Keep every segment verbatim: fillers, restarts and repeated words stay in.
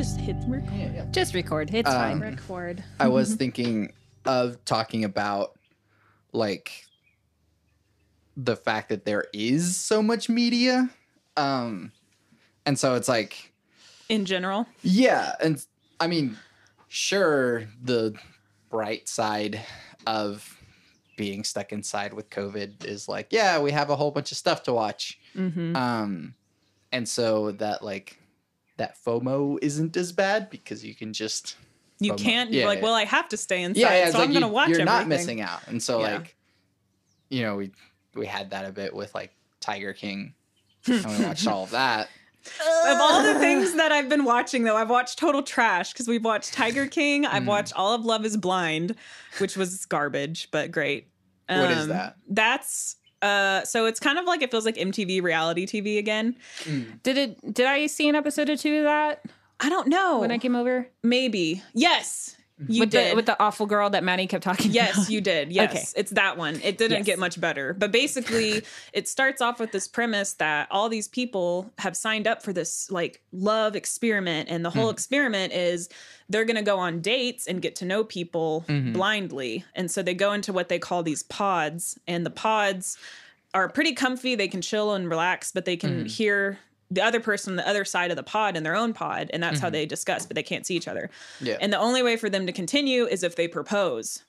just hit record. Yeah, yeah. Just record. It's um, fine. Record. I was thinking of talking about like the fact that there is so much media. Um, and so it's like in general. Yeah. And I mean, sure, the bright side of being stuck inside with COVID is like, yeah, we have a whole bunch of stuff to watch. Mm-hmm. Um, and so that like that FOMO isn't as bad because you can just you FOMO. Can't yeah, you're like, yeah. well, I have to stay inside, yeah, yeah, so like I'm you, gonna watch you're everything. You're not missing out. And so yeah. like, you know, we we had that a bit with like Tiger King, and we watched all of that. Of all the things that I've been watching, though, I've watched total trash because we've watched Tiger King. I've mm. watched all of Love is Blind, which was garbage, but great. Um, what is that? That's uh, so it's kind of like it feels like M T V reality T V again. Mm. Did it? Did I see an episode or two of that? I don't know. When I came over, maybe yes. You with did. The, with the awful girl that Maddie kept talking yes, about. Yes, you did. Yes, okay. It's that one. It didn't yes. get much better. But basically, it starts off with this premise that all these people have signed up for this, like, love experiment. And the whole mm-hmm. experiment is they're going to go on dates and get to know people mm-hmm. blindly. And so they go into what they call these pods. And the pods are pretty comfy. They can chill and relax, but they can mm-hmm. hear the other person on the other side of the pod in their own pod, and that's mm-hmm. how they discuss, but they can't see each other. Yeah. And the only way for them to continue is if they propose.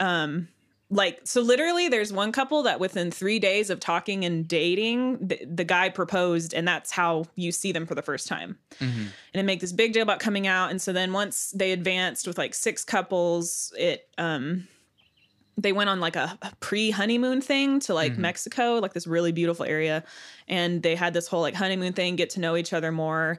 Um, like, so literally there's one couple that within three days of talking and dating, the, the guy proposed, and that's how you see them for the first time. Mm-hmm. And they make this big deal about coming out. And so then once they advanced with like six couples, it, um, they went on like a, a pre-honeymoon thing to like mm-hmm. Mexico, like this really beautiful area. And they had this whole like honeymoon thing, get to know each other more.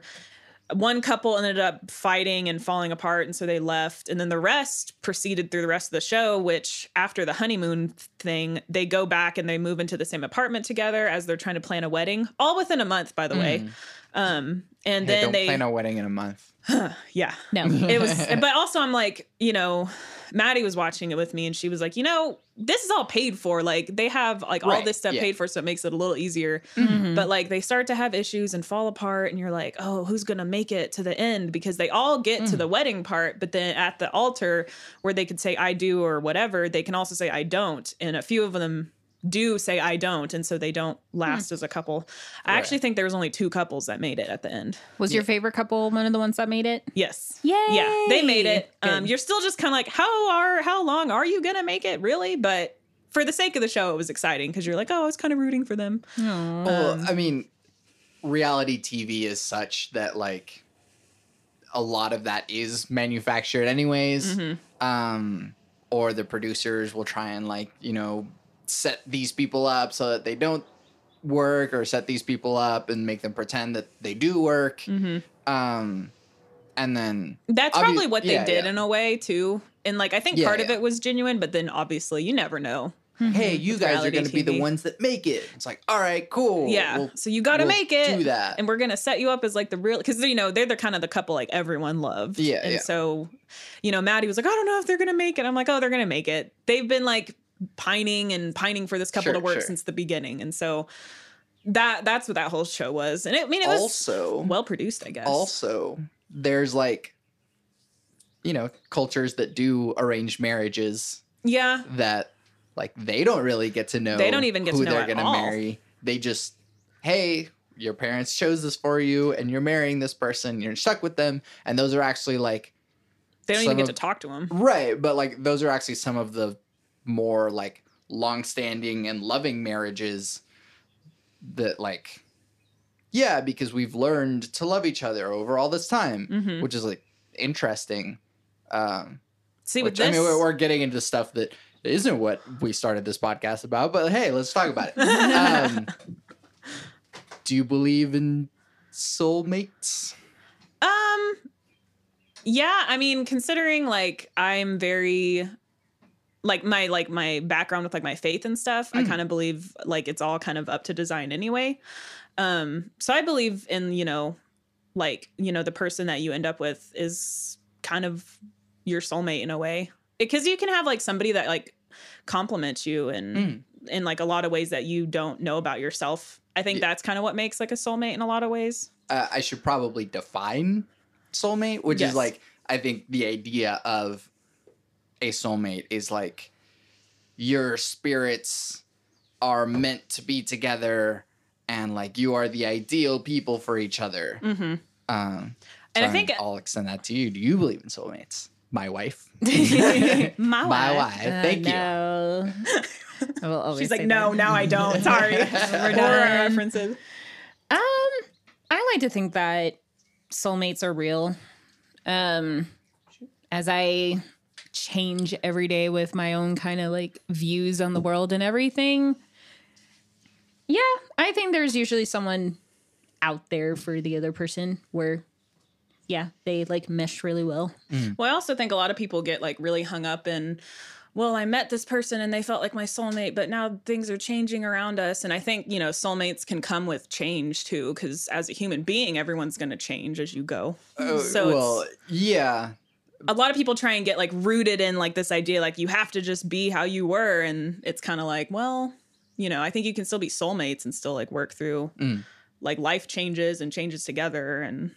One couple ended up fighting and falling apart. And so they left. And then the rest proceeded through the rest of the show, which after the honeymoon thing, they go back and they move into the same apartment together as they're trying to plan a wedding, all within a month, by the mm. way. Um, and hey, then don't they plan a wedding in a month. Huh, yeah. No. It was, but also I'm like, you know, Maddie was watching it with me and she was like, you know, this is all paid for. Like they have like right. all this stuff yeah. paid for. So it makes it a little easier, mm-hmm. but like they start to have issues and fall apart and you're like, oh, who's going to make it to the end? Because they all get mm-hmm. to the wedding part, but then at the altar where they could say I do or whatever, they can also say I don't. And a few of them do say I don't, and so they don't last mm. as a couple. I right. actually think there was only two couples that made it at the end. Was yeah. your favorite couple one of the ones that made it? Yes. Yay! Yeah, they made it. Good. Um, you're still just kind of like, how are how long are you gonna make it, really? But for the sake of the show, it was exciting because you're like, oh, I was kind of rooting for them. Um, well, I mean, reality T V is such that like a lot of that is manufactured, anyways. Mm-hmm. Um, or the producers will try and like you know. set these people up so that they don't work, or set these people up and make them pretend that they do work. Mm-hmm. Um, and then that's obvi- probably what yeah, they did yeah. in a way too. And like, I think yeah, part yeah. of it was genuine, but then obviously you never know. Mm-hmm. Hey, you it's guys are going to be the ones that make it. It's like, all right, cool. Yeah. We'll, so you got to we'll make it. Do that. And we're going to set you up as like the real, because, you know, they're the kind of the couple like everyone loved. Yeah. And yeah. so, you know, Maddie was like, I don't know if they're going to make it. I'm like, oh, they're going to make it. They've been like, pining and pining for this couple sure, to work sure. since the beginning. And so that that's what that whole show was. And it, I mean, it was also well produced, I guess. Also, there's like, you know, cultures that do arranged marriages. Yeah. That like they don't really get to know. They don't even get who to know they're going to marry. They just, hey, your parents chose this for you and you're marrying this person. You're stuck with them. And those are actually like. They don't even get of, to talk to them. Right. But like those are actually some of the more like long-standing and loving marriages that like yeah because we've learned to love each other over all this time mm-hmm. which is like interesting um see which, with this I mean we're, we're getting into stuff that isn't what we started this podcast about, but hey, let's talk about it. Um do you believe in soulmates? um yeah I mean, considering like I'm very Like my like my background with like my faith and stuff, mm. I kind of believe like it's all kind of up to design anyway. Um, so I believe in, you know, like, you know, the person that you end up with is kind of your soulmate in a way, because you can have like somebody that like compliments you and mm. in like a lot of ways that you don't know about yourself. I think yeah. that's kind of what makes like a soulmate in a lot of ways. Uh, I should probably define soulmate, which yes. is like, I think the idea of a soulmate is like your spirits are meant to be together and like you are the ideal people for each other. Mm-hmm. Um, so and I think I'll extend that to you. Do you believe in soulmates? My wife. My, My wife. wife. Uh, Thank no. you. I will always She's like, no, that. now I don't. Sorry. We're done. References. Um, I like to think that soulmates are real. Um, as I change every day with my own kind of like views on the world and everything. Yeah, I think there's usually someone out there for the other person where, yeah, they like mesh really well. Mm. Well, I also think a lot of people get like really hung up in, well, I met this person and they felt like my soulmate, but now things are changing around us. And I think, you know, soulmates can come with change too, because as a human being, everyone's going to change as you go. Uh, so well, it's, yeah. A lot of people try and get like rooted in like this idea, like you have to just be how you were. And it's kind of like, well, you know, I think you can still be soulmates and still like work through mm. like life changes and changes together. And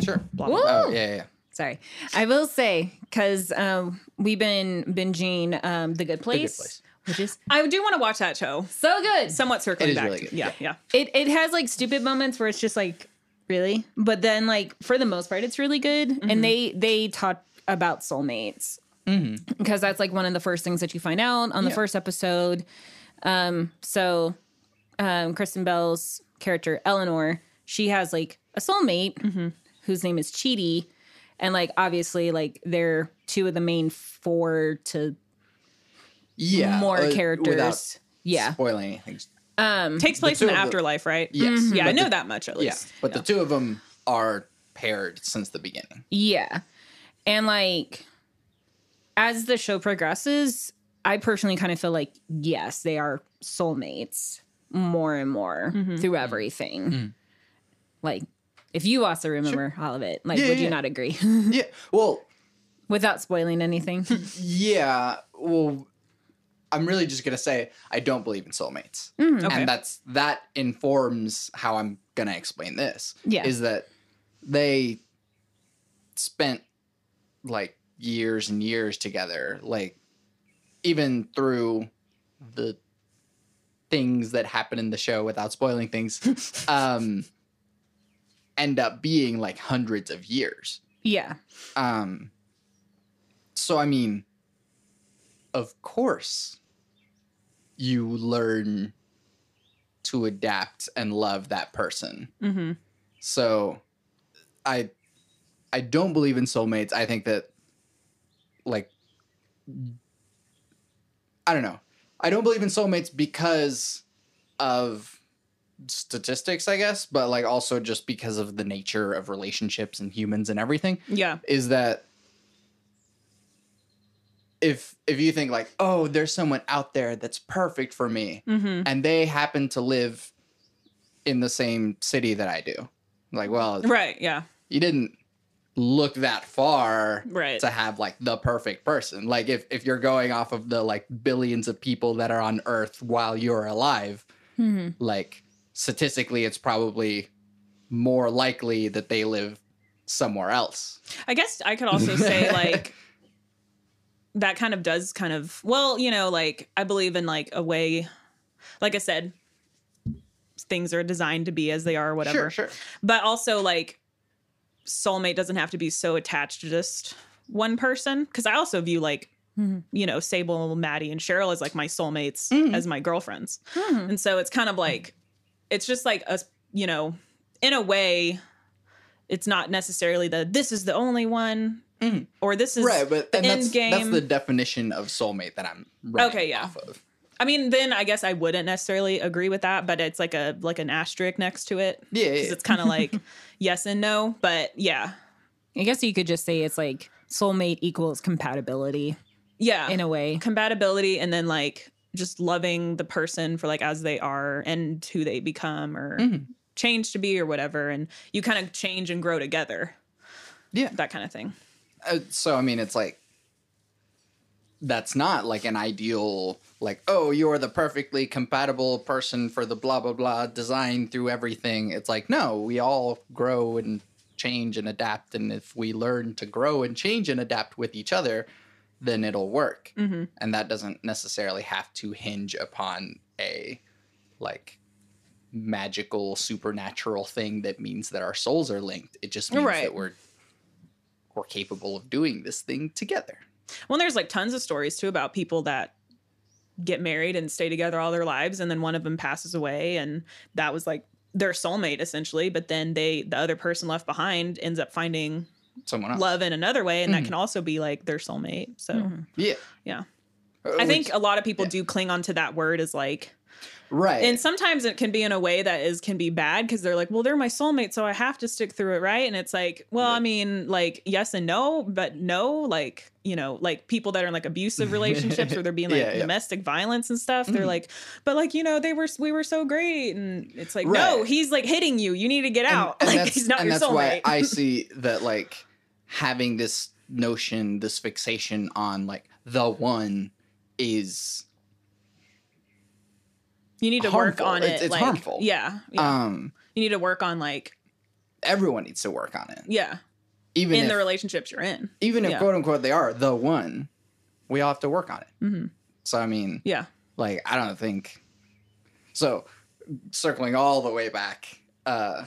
sure. Blah, blah, blah. Oh, yeah, yeah. Sorry. I will say, because um, we've been binging um, The Good Place, The Good Place. Which is I do want to watch that show. So good. Somewhat circling back. Really good. Yeah, yeah. yeah. It, it has like stupid moments where it's just like, really? But then like for the most part, it's really good. Mm-hmm. And they, they talk about soulmates because mm-hmm. that's like one of the first things that you find out on the yeah. first episode. Um, so um, Kristen Bell's character, Eleanor, she has like a soulmate mm-hmm. whose name is Chidi. And, like, obviously, like, they're two of the main four to yeah, more uh, characters. Yeah. Spoiling anything. Um, Takes place in the afterlife, the, right? Yes. Mm-hmm. Yeah, I know the, that much, at least. Yeah, but yeah. the two of them are paired since the beginning. Yeah. And, like, as the show progresses, I personally kind of feel like, yes, they are soulmates more and more mm-hmm. through everything. Mm-hmm. Like, if you also remember sure. all of it, like, yeah, would yeah. you not agree? yeah. Well, without spoiling anything. Yeah. Well, I'm really just going to say I don't believe in soulmates. Mm, okay. And that's that informs how I'm going to explain this. Yeah. Is that they spent like years and years together, like even through the things that happen in the show without spoiling things. um end up being like hundreds of years. Yeah. Um. So, I mean, of course you learn to adapt and love that person. Mm-hmm. So I, I don't believe in soulmates. I think that like, I don't know. I don't believe in soulmates because of statistics, I guess, but like also just because of the nature of relationships and humans and everything. Yeah. Is that if if you think like, oh, there's someone out there that's perfect for me mm-hmm. and they happen to live in the same city that I do. Like, well, right, yeah. You didn't look that far right. to have like the perfect person. Like if if you're going off of the like billions of people that are on Earth while you're alive, mm-hmm. like statistically, it's probably more likely that they live somewhere else. I guess I could also say, like, that kind of does kind of, well, you know, like, I believe in, like, a way, like I said, things are designed to be as they are or whatever. Sure, sure. But also, like, soulmate doesn't have to be so attached to just one person. Because I also view, like, mm-hmm. you know, Sable, Maddie, and Cheryl as, like, my soulmates mm-hmm. as my girlfriends. Mm-hmm. And so it's kind of like, it's just like, a, you know, in a way, it's not necessarily the this is the only one mm. or this is right, but, the end that's, game. That's the definition of soulmate that I'm running okay, yeah. off of. I mean, then I guess I wouldn't necessarily agree with that, but it's like a like an asterisk next to it. Yeah, because yeah. it's kind of like yes and no, but yeah. I guess you could just say it's like soulmate equals compatibility. Yeah. In a way. Compatibility and then like just loving the person for like as they are and who they become or mm-hmm. change to be or whatever. And you kind of change and grow together. Yeah. That kind of thing. Uh, so, I mean, it's like, that's not like an ideal, like, oh, you're the perfectly compatible person for the blah, blah, blah design through everything. It's like, no, we all grow and change and adapt. And if we learn to grow and change and adapt with each other, then it'll work. Mm-hmm. And that doesn't necessarily have to hinge upon a like magical supernatural thing that means that our souls are linked. It just means right. that we're we're capable of doing this thing together. Well, there's like tons of stories too about people that get married and stay together all their lives, and then one of them passes away, and that was like their soulmate essentially, but then they the other person left behind ends up finding someone else. Love in another way, and mm-hmm. that can also be like their soulmate. So mm-hmm. yeah yeah uh, I think a lot of people yeah. do cling on to that word as like right, and sometimes it can be in a way that is can be bad, because they're like, well, they're my soulmate, so I have to stick through it, right? And it's like, well, yeah. I mean, like, yes and no, but no, like, you know, like people that are in like abusive relationships where they're being like yeah, yeah. domestic violence and stuff, mm-hmm. they're like, but like, you know, they were we were so great, and it's like, right. no, he's like hitting you, you need to get and, out, and like he's not and your that's soulmate. Why I see that like having this notion, this fixation on like the one is. You need to harmful. work on it. It's, it's like, harmful. Yeah, yeah. Um, you need to work on like. Everyone needs to work on it. Yeah. Even in if, the relationships you're in. Even if yeah. quote unquote they are the one, we all have to work on it. Mm-hmm. So I mean. Yeah. Like I don't think. So, circling all the way back, uh,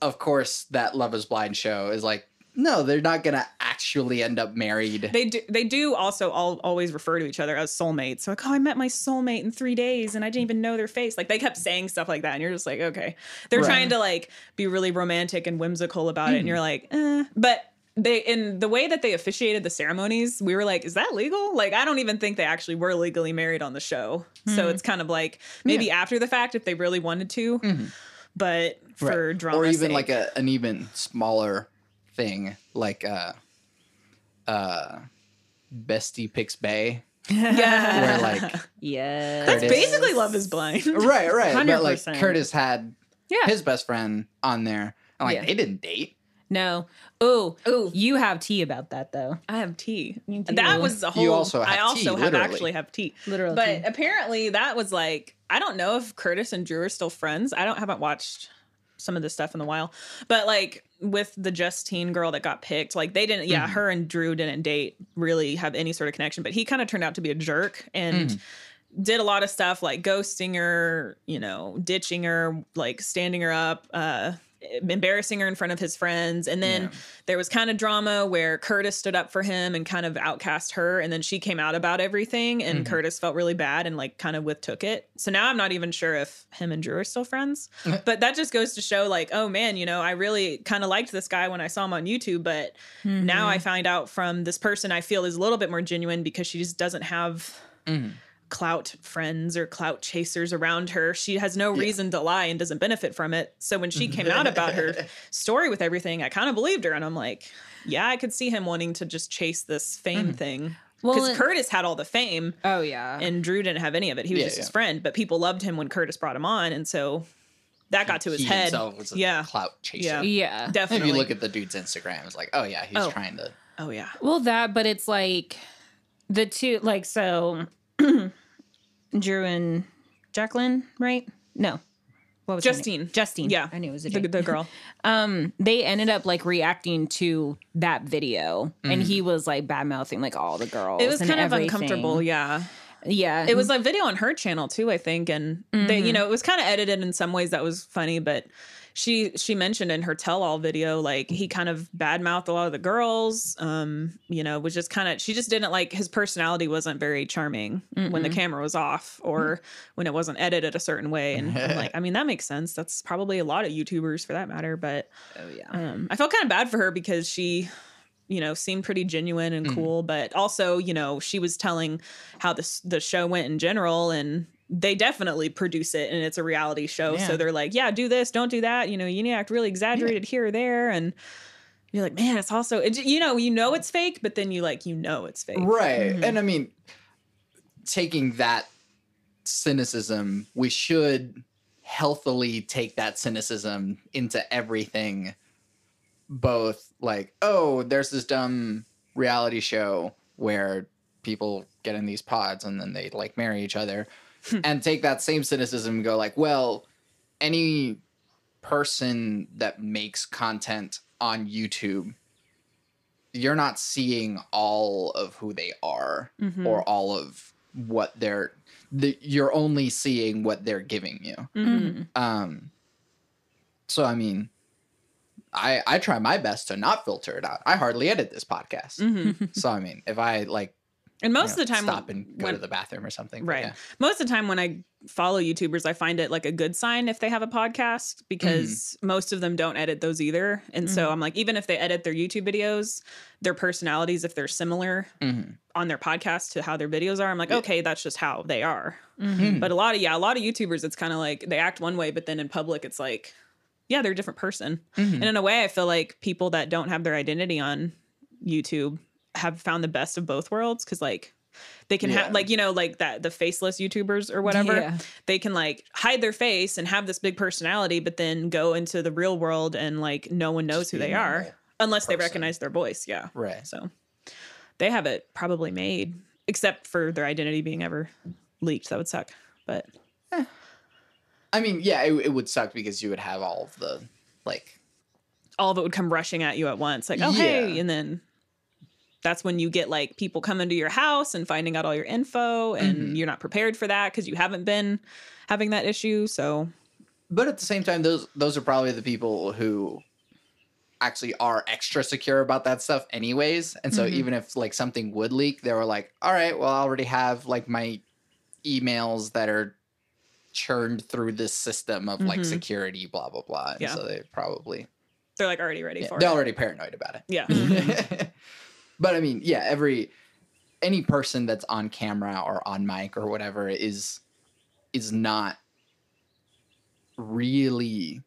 of course that Love is Blind show is like. No, they're not going to actually end up married. They do. They do also all always refer to each other as soulmates. So like, oh, I met my soulmate in three days and I didn't even know their face. Like they kept saying stuff like that. And you're just like, OK, they're right. trying to like be really romantic and whimsical about mm-hmm. it. And you're like, eh. But they in the way that they officiated the ceremonies, we were like, is that legal? Like, I don't even think they actually were legally married on the show. Mm-hmm. So it's kind of like maybe yeah. after the fact, if they really wanted to. Mm-hmm. But for right. drama or even sake, like a, an even smaller thing like uh uh bestie picks bae yeah where like yeah that's basically Love is Blind right right one hundred percent. But like Curtis had yeah. his best friend on there and like yeah. they didn't date no oh oh you have tea about that though I have tea, tea. That was the whole you also have I also tea, have literally. actually have tea literally but tea. Apparently that was like I don't know if Curtis and Drew are still friends. I don't haven't watched some of the stuff in a while, but like with the Justine girl that got picked, like they didn't, yeah, mm-hmm. her and Drew didn't date really have any sort of connection, but he kind of turned out to be a jerk and mm-hmm. did a lot of stuff like ghosting her, you know, ditching her, like standing her up, uh, embarrassing her in front of his friends. And then yeah. there was kind of drama where Curtis stood up for him and kind of outcast her. And then she came out about everything and mm-hmm. Curtis felt really bad and like kind of withtook it. So now I'm not even sure if him and Drew are still friends, but that just goes to show like, oh man, you know, I really kind of liked this guy when I saw him on YouTube, but mm-hmm. now I find out from this person I feel is a little bit more genuine because she just doesn't have mm-hmm. clout friends or clout chasers around her. She has no yeah. reason to lie and doesn't benefit from it. So when she came out about her story with everything, I kind of believed her. And I'm like, yeah, I could see him wanting to just chase this fame mm-hmm. thing. Because well, Curtis had all the fame. Oh, yeah. And Drew didn't have any of it. He was yeah, just yeah. his friend. But people loved him when Curtis brought him on. And so that got to his he head. Himself was a yeah. clout chaser. Yeah. yeah. Definitely. If you look at the dude's Instagram, it's like, oh, yeah, he's oh. trying to. Oh, yeah. Well, that, but it's like the two, like, so. Drew and Jacqueline, right? No. What was Justine. Justine. Yeah. I knew it was a the, the girl. um, they ended up like reacting to that video mm. and he was like bad mouthing like all the girls. It was and kind everything. of uncomfortable. Yeah. Yeah. It was like video on her channel too, I think. And mm-hmm. they, you know, it was kind of edited in some ways that was funny, but she, she mentioned in her tell all video, like he kind of bad mouthed a lot of the girls, um, you know, was just kind of, she just didn't like his personality wasn't very charming mm-hmm. when the camera was off or when it wasn't edited a certain way. And I'm like, I mean, that makes sense. That's probably a lot of YouTubers for that matter. But oh, yeah. um, I felt kind of bad for her because she, you know, seemed pretty genuine and cool, mm. but also, you know, she was telling how this, the show went in general, and they definitely produce it, and it's a reality show. Yeah. So they're like, yeah, do this, don't do that. You know, you need to act really exaggerated yeah. here or there. And you're like, man, it's also, it, you know, you know, it's fake, but then you like, you know, it's fake. Right. Mm-hmm. And I mean, taking that cynicism, we should healthily take that cynicism into everything. Both like, oh, there's this dumb reality show where people get in these pods and then they like marry each other and take that same cynicism and go like, well, any person that makes content on YouTube, you're not seeing all of who they are, mm-hmm. or all of what they're, the, you're only seeing what they're giving you. Mm-hmm. Um, so, I mean, I, I try my best to not filter it out. I hardly edit this podcast. Mm-hmm. So, I mean, if I like, and most you know, of the time stop when, and go when, to the bathroom or something. Right. Yeah. Most of the time when I follow YouTubers, I find it like a good sign if they have a podcast, because mm-hmm. most of them don't edit those either. And mm-hmm. so I'm like, even if they edit their YouTube videos, their personalities, if they're similar mm-hmm. on their podcast to how their videos are, I'm like, okay, that's just how they are. Mm-hmm. But a lot of, yeah, a lot of YouTubers, it's kind of like they act one way, but then in public, it's like, yeah, they're a different person. Mm-hmm. And in a way, I feel like people that don't have their identity on YouTube have found the best of both worlds, because like they can yeah. have like, you know, like that the faceless YouTubers or whatever, yeah. they can like hide their face and have this big personality, but then go into the real world and like no one knows just who they are right unless person. They recognize their voice. Yeah. Right. So they have it probably made, except for their identity being ever leaked. That would suck. But eh. I mean, yeah, it, it would suck because you would have all of the like all of it would come rushing at you at once. Like, oh, yeah. hey. And then that's when you get like people coming to your house and finding out all your info, and mm-hmm. you're not prepared for that because you haven't been having that issue. So, but at the same time, those those are probably the people who actually are extra secure about that stuff anyways. And so mm-hmm. even if like something would leak, they were like, all right, well, I already have like my emails that are churned through this system of mm-hmm. like security, blah, blah, blah. And yeah. so they probably... They're like already ready yeah, for they're it. They're already paranoid about it. Yeah. Mm-hmm. But I mean, yeah, every any person that's on camera or on mic or whatever is is not really.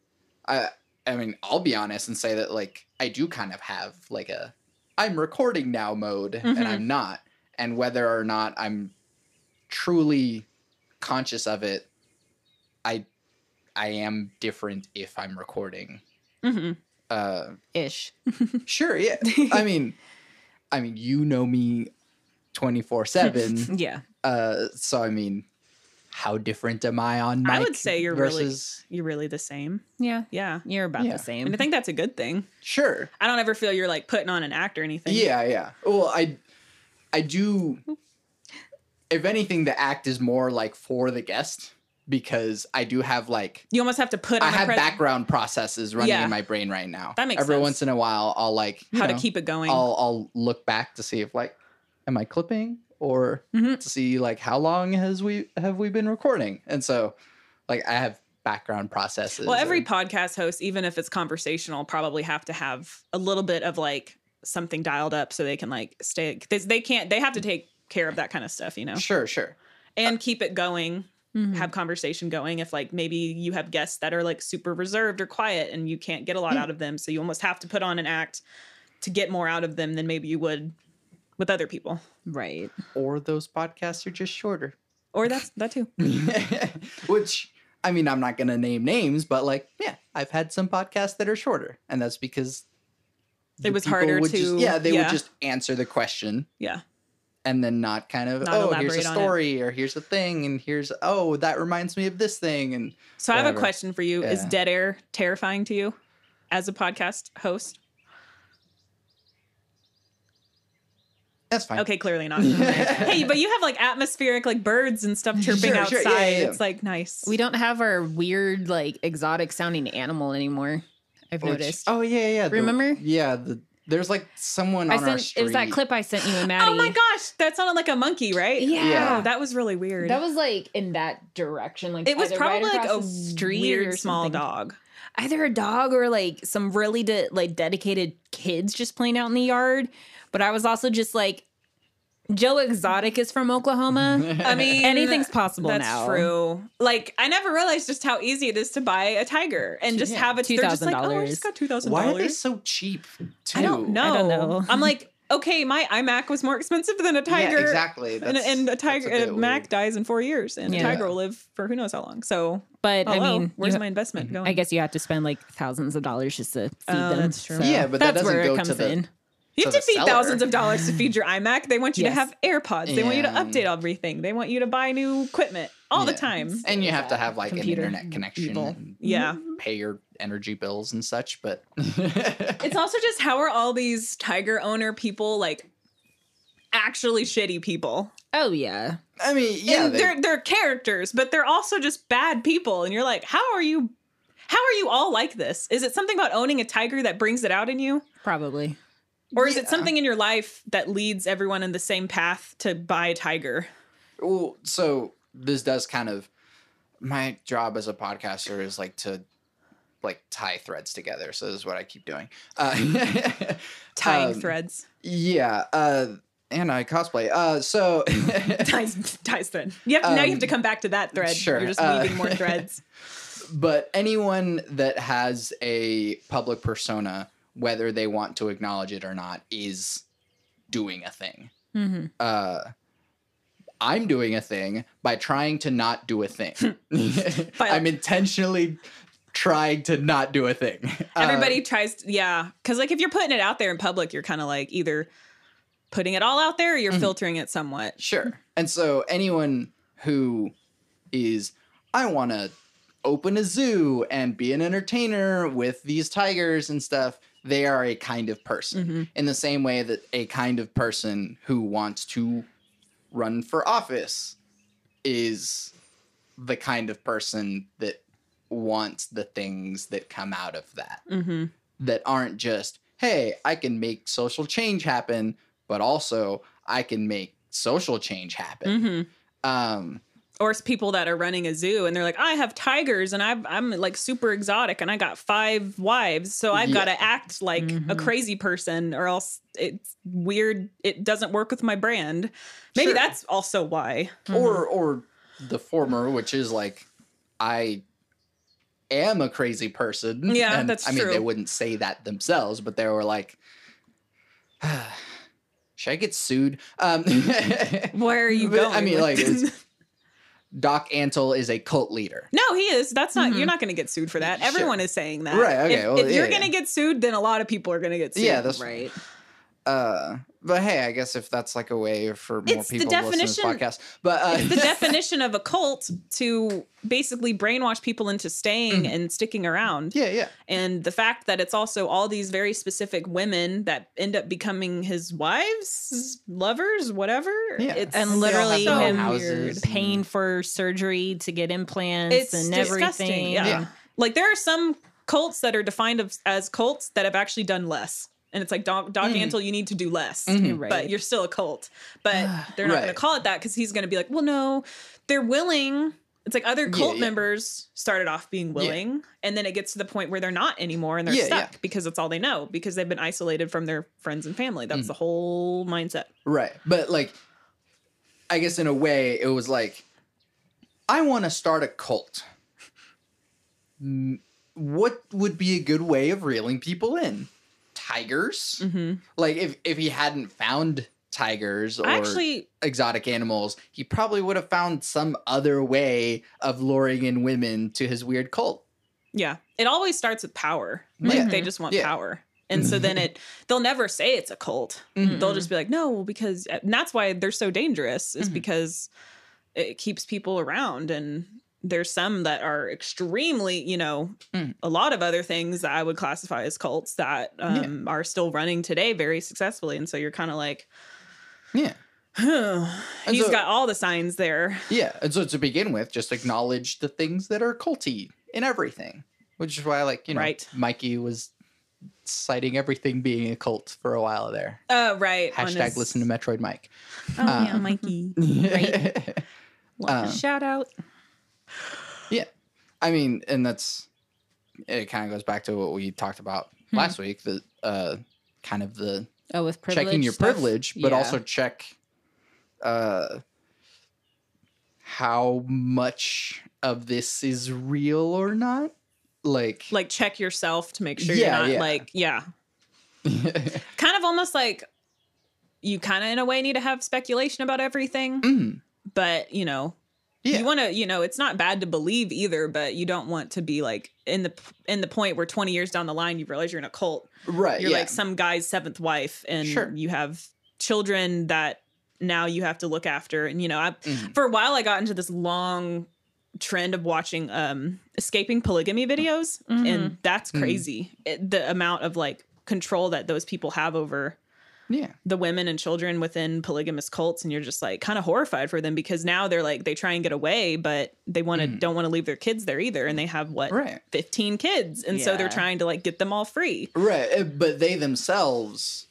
I I mean, I'll be honest and say that like I do kind of have like a I'm recording now mode, mm-hmm. and I'm not, and whether or not I'm truly conscious of it, I I am different if I'm recording. Mm-hmm. Uh, Ish. Sure. Yeah. I mean. I mean, you know me twenty-four seven. Yeah. Uh, so, I mean, how different am I on mic? I would say you're versus... really you're really the same. Yeah. Yeah. You're about yeah. the same. And I think that's a good thing. Sure. I don't ever feel you're, like, putting on an act or anything. Yeah, yeah. Well, I, I do... If anything, the act is more, like, for the guest, because I do have, like... You almost have to put on I have pres- background processes running yeah. in my brain right now. That makes Every sense. Every once in a while, I'll, like... How know, to keep it going. I'll, I'll look back to see if, like, am I clipping? Or mm-hmm. to see, like, how long has we have we been recording? And so, like, I have background processes. Well, every and- podcast host, even if it's conversational, probably have to have a little bit of, like, something dialed up so they can, like, stay... They, they can't... They have to take care of that kind of stuff, you know? Sure, sure. And uh, keep it going... Mm-hmm. have conversation going if like maybe you have guests that are like super reserved or quiet and you can't get a lot mm-hmm. out of them, so you almost have to put on an act to get more out of them than maybe you would with other people. Right. Or those podcasts are just shorter. Or that's that too. Which I mean, I'm not gonna name names, but like yeah, I've had some podcasts that are shorter, and that's because it was harder to just, yeah they yeah. would just answer the question yeah and then not kind of, not oh, here's a story or here's a thing and here's, oh, that reminds me of this thing. And so whatever. I have a question for you. Yeah. Is dead air terrifying to you as a podcast host? That's fine. Okay, clearly not. Hey, but you have like atmospheric like birds and stuff chirping sure, outside. Sure. Yeah, yeah, yeah. It's like nice. We don't have our weird like exotic sounding animal anymore. I've Which, noticed. Oh, yeah, yeah. Remember? The, yeah, the... There's like someone I on sent, our street. It was that clip I sent you and Maddie. Oh my gosh, that sounded like a monkey, right? Yeah. yeah. That was really weird. That was like in that direction. Like It was probably right like a street weird small something. Dog. Either a dog or like some really de- like dedicated kids just playing out in the yard. But I was also just like, Joe Exotic is from Oklahoma. I mean, anything's possible that's now. That's true. Like, I never realized just how easy it is to buy a tiger and just yeah. have it. They're just like, oh, I just got two thousand dollars. Why are they so cheap, too? I don't know. I don't know. I'm like, okay, my iMac was more expensive than a tiger. Yeah, exactly. That's, and, and a tiger, a and a Mac weird. Dies in four years, and yeah. a tiger will live for who knows how long. So, but hello, I mean, where's my ha- investment going? I guess you have to spend like thousands of dollars just to feed uh, them. That's true. Yeah, but that's that doesn't where go it comes to the- in. You have to, to feed seller. Thousands of dollars to feed your iMac. They want you yes. to have AirPods. They yeah. want you to update everything. They want you to buy new equipment. all yeah. the time. And you have to have like Computer an internet connection. And yeah. Pay your energy bills and such, but it's also just how are all these tiger owner people like actually shitty people? Oh yeah. I mean, yeah, they, they're they're characters, but they're also just bad people. And you're like, how are you? How are you all like this? Is it something about owning a tiger that brings it out in you? Probably. Or is yeah. it something in your life that leads everyone in the same path to buy a tiger? Well, so this does kind of, my job as a podcaster is like to like tie threads together. So this is what I keep doing. Uh, Tying um, threads. Yeah. Uh, and I cosplay. Uh, so ties, ties thread. Yep. Um, now you have to come back to that thread. Sure. You're just weaving uh, more threads. But anyone that has a public persona, whether they want to acknowledge it or not, is doing a thing. Mm-hmm. Uh, I'm doing a thing by trying to not do a thing. I'm intentionally trying to not do a thing. Everybody uh, tries to, yeah. Because, like, if you're putting it out there in public, you're kind of, like, either putting it all out there or you're mm-hmm. filtering it somewhat. Sure. And so anyone who is, I want to open a zoo and be an entertainer with these tigers and stuff, they are a kind of person. Mm-hmm. In the same way that a kind of person who wants to run for office is the kind of person that wants the things that come out of that. Mm-hmm. That aren't just, hey, I can make social change happen, but also I can make social change happen. Mm-hmm. Um, Or it's people that are running a zoo and they're like, I have tigers and I've, I'm like super exotic and I got five wives. So I've yeah. got to act like mm-hmm. a crazy person or else it's weird. It doesn't work with my brand. Maybe sure. that's also why. Mm-hmm. Or or the former, which is like, I am a crazy person. Yeah, and, that's I true. I mean, they wouldn't say that themselves, but they were like, should I get sued? Um, Where are you going? I mean, like... It's, Doc Antle is a cult leader. No, he is. That's not, mm-hmm. you're not going to get sued for that. Everyone sure. is saying that. Right. Okay. If, well, if yeah, you're yeah. going to get sued, then a lot of people are going to get sued. Yeah, that's right. Uh, but hey, I guess if that's like a way for more it's people the to listen to this podcast. But, uh, it's the definition of a cult to basically brainwash people into staying mm. and sticking around. Yeah, yeah. And the fact that it's also all these very specific women that end up becoming his wives, his lovers, whatever. Yeah. It's and literally so him paying for surgery to get implants it's and disgusting. Everything. Yeah. yeah. Like there are some cults that are defined of, as cults that have actually done less. And it's like, Doc, Doc mm. Antle, you need to do less, mm-hmm. right. but you're still a cult. But they're not right. going to call it that because he's going to be like, well, no, they're willing. It's like other cult yeah, yeah. members started off being willing, yeah. and then it gets to the point where they're not anymore and they're yeah, stuck yeah. because that's all they know because they've been isolated from their friends and family. That's mm. the whole mindset. Right. But like, I guess in a way it was like, I want to start a cult. What would be a good way of reeling people in? Tigers. Mm-hmm. Like if, if he hadn't found tigers or Actually, exotic animals, he probably would have found some other way of luring in women to his weird cult. Yeah. It always starts with power. Like yeah. they just want yeah. power. And so then it, they'll never say it's a cult. Mm-hmm. They'll just be like, no, because and that's why they're so dangerous is mm-hmm. because it keeps people around. And there's some that are extremely, you know, mm. a lot of other things that I would classify as cults that um, yeah. are still running today very successfully. And so you're kind of like, yeah, oh, he's so, got all the signs there. Yeah. And so to begin with, just acknowledge the things that are culty in everything, which is why, like, you know, right. Mikey was citing everything being a cult for a while there. Oh, uh, right. Hashtag his... listen to Metroid Mike. Oh, um, yeah, Mikey. Right. um, shout out. Yeah, I mean, and that's, it kind of goes back to what we talked about hmm. last week, the uh, kind of the oh, with privilege checking your stuff. Privilege, but yeah. also check uh, how much of this is real or not. Like, like check yourself to make sure yeah, you're not yeah. like, yeah. Kind of almost like you kind of in a way need to have speculation about everything, mm. but you know. Yeah. You want to, you know, it's not bad to believe either, but you don't want to be like in the in the point where twenty years down the line, you realize you're in a cult. Right. You're yeah. like some guy's seventh wife and sure. you have children that now you have to look after. And, you know, I, mm-hmm. for a while I got into this long trend of watching um, escaping polygamy videos. Mm-hmm. And that's crazy. Mm-hmm. It, the amount of like control that those people have over yeah. the women and children within polygamous cults. And you're just like kind of horrified for them, because now they're like, they try and get away, but they want to, mm. don't want to leave their kids there either. And they have what, right. fifteen kids. And yeah. so they're trying to like get them all free. Right. But they themselves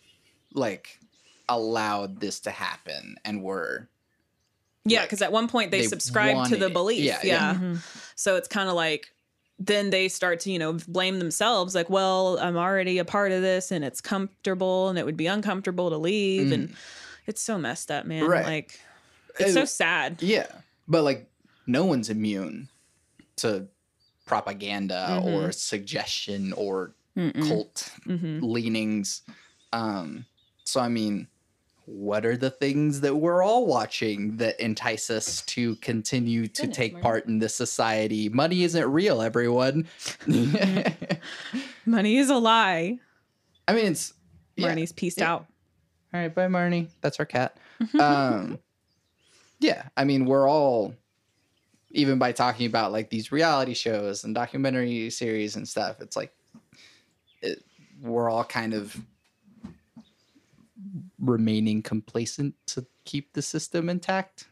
like allowed this to happen and were. Yeah. Like, Cause at one point they, they subscribed to the belief. It. Yeah. yeah. yeah. Mm-hmm. So it's kind of like, then they start to, you know, blame themselves like, well, I'm already a part of this and it's comfortable and it would be uncomfortable to leave. Mm. And it's so messed up, man. Right. Like, it's it, so sad. Yeah. But like, no one's immune to propaganda mm-hmm. or suggestion or Mm-mm. cult mm-hmm. leanings. Um, so, I mean, what are the things that we're all watching that entice us to continue to Goodness, take Mark. part in this society? Money isn't real, everyone. Money is a lie. I mean, it's... Marnie's yeah, peaced yeah. out. All right, bye, Marnie. That's our cat. um, yeah, I mean, we're all... Even by talking about, like, these reality shows and documentary series and stuff, it's like... It, we're all kind of... remaining complacent to keep the system intact.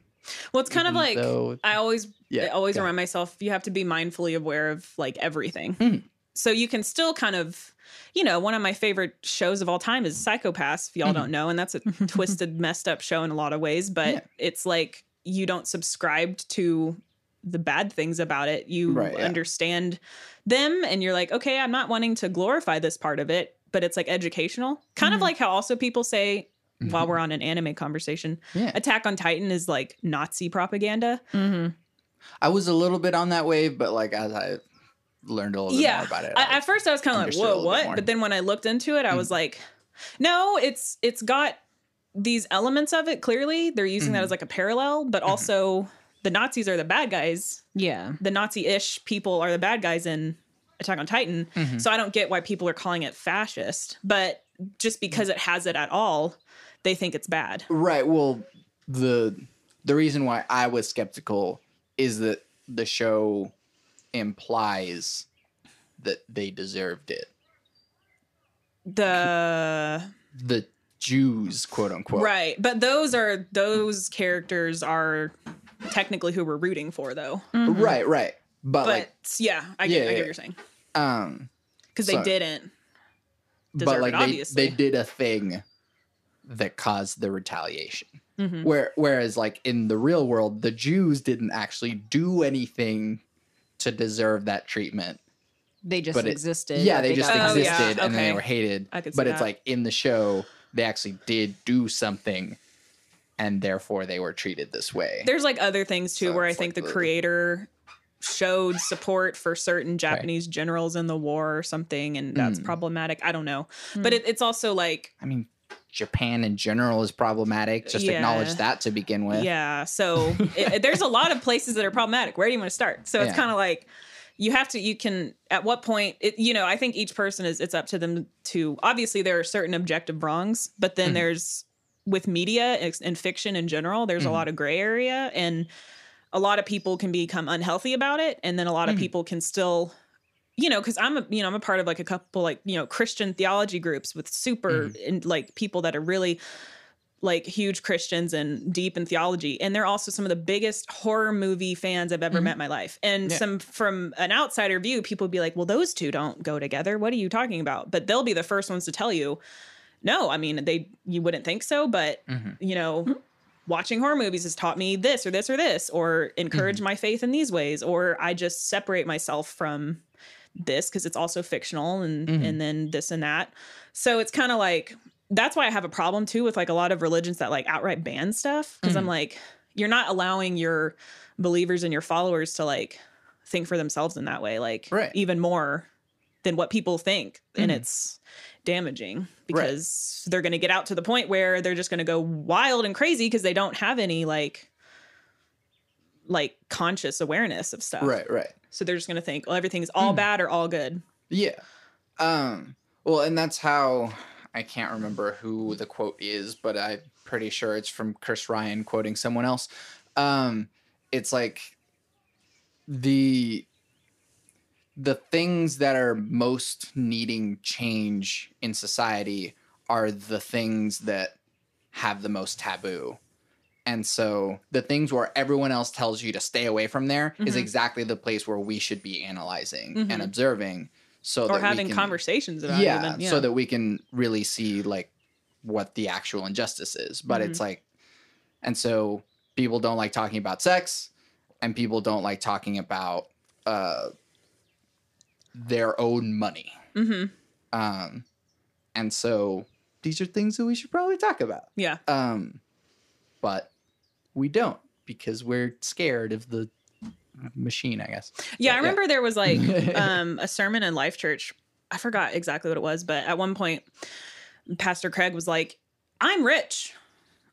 Well, it's kind Even of like though, I always yeah, I always yeah. remind myself you have to be mindfully aware of like everything. Mm. So you can still kind of, you know, one of my favorite shows of all time is Psycho Pass, if y'all mm-hmm. don't know, and that's a twisted, messed up show in a lot of ways, but yeah. it's like you don't subscribe to the bad things about it. You right, yeah. understand them and you're like, okay, I'm not wanting to glorify this part of it, but it's like educational, kind mm-hmm. of like how also people say mm-hmm. while we're on an anime conversation, yeah. Attack on Titan is like Nazi propaganda. Mm-hmm. I was a little bit on that wave, but like as I learned a little yeah. bit more about it. I, at first I was kind of like, whoa, what? But then when I looked into it, I mm-hmm. was like, no, it's, it's got these elements of it. Clearly they're using mm-hmm. that as like a parallel, but mm-hmm. also the Nazis are the bad guys. Yeah. The Nazi-ish people are the bad guys in Attack on Titan. Mm-hmm. So I don't get why people are calling it fascist, but just because it has it at all, they think it's bad. Right. Well, the the reason why I was skeptical is that the show implies that they deserved it. The the Jews, quote unquote. Right. But those are those characters are technically who we're rooting for, though. Mm-hmm. Right, right. But, but like, yeah, I, yeah, I get what you're saying. Um, because they so, didn't deserve but like it, they, obviously. They did a thing that caused the retaliation. Mm-hmm. Where, whereas, like, in the real world, the Jews didn't actually do anything to deserve that treatment. They just it, existed. Yeah, they, they just got, existed oh, yeah, and okay. they were hated. I could see but that. It's like, in the show, they actually did do something. And therefore, they were treated this way. There's, like, other things, too, so where I like think the, the creator... showed support for certain Japanese right. generals in the war or something, and that's mm. problematic. I don't know. Mm. But it, it's also like... I mean, Japan in general is problematic. Just yeah. acknowledge that to begin with. Yeah, so it, there's a lot of places that are problematic. Where do you want to start? So it's yeah. kind of like you have to... You can... At what point... It, you know, I think each person is... It's up to them to... Obviously, there are certain objective wrongs, but then mm. there's... With media and fiction in general, there's mm. a lot of gray area, and... A lot of people can become unhealthy about it. And then a lot of mm. people can still, you know, cause I'm a, you know, I'm a part of like a couple like, you know, Christian theology groups with super mm. and like people that are really like huge Christians and deep in theology. And they're also some of the biggest horror movie fans I've ever mm. met in my life. And yeah. some from an outsider view, people would be like, well, those two don't go together. What are you talking about? But they'll be the first ones to tell you, no, I mean, they, you wouldn't think so, but mm-hmm. you know, mm-hmm. watching horror movies has taught me this or this or this, or encourage mm-hmm. my faith in these ways, or I just separate myself from this because it's also fictional and, mm-hmm. and then this and that. So it's kind of like, that's why I have a problem too with like a lot of religions that like outright ban stuff. Cause mm-hmm. I'm like, you're not allowing your believers and your followers to like think for themselves in that way, like right. even more than what people think. Mm-hmm. And it's damaging because right. they're going to get out to the point where they're just going to go wild and crazy because they don't have any like like conscious awareness of stuff. Right, right. So they're just going to think, well, everything is all mm. bad or all good. Yeah. Um well, and that's how I can't remember who the quote is, but I'm pretty sure it's from Chris Ryan quoting someone else. Um, it's like the the things that are most needing change in society are the things that have the most taboo. And so the things where everyone else tells you to stay away from there mm-hmm. is exactly the place where we should be analyzing mm-hmm. and observing. So or that having we can, conversations about yeah, it. Even, yeah, so that we can really see, like, what the actual injustice is. But mm-hmm. it's like, and so people don't like talking about sex, and people don't like talking about uh, their own money. Mm-hmm. Um, and so these are things that we should probably talk about. Yeah. Um, but we don't, because we're scared of the machine, I guess. Yeah, but, I remember yeah. there was like um a sermon in Life Church. I forgot exactly what it was, but at one point Pastor Craig was like, I'm rich.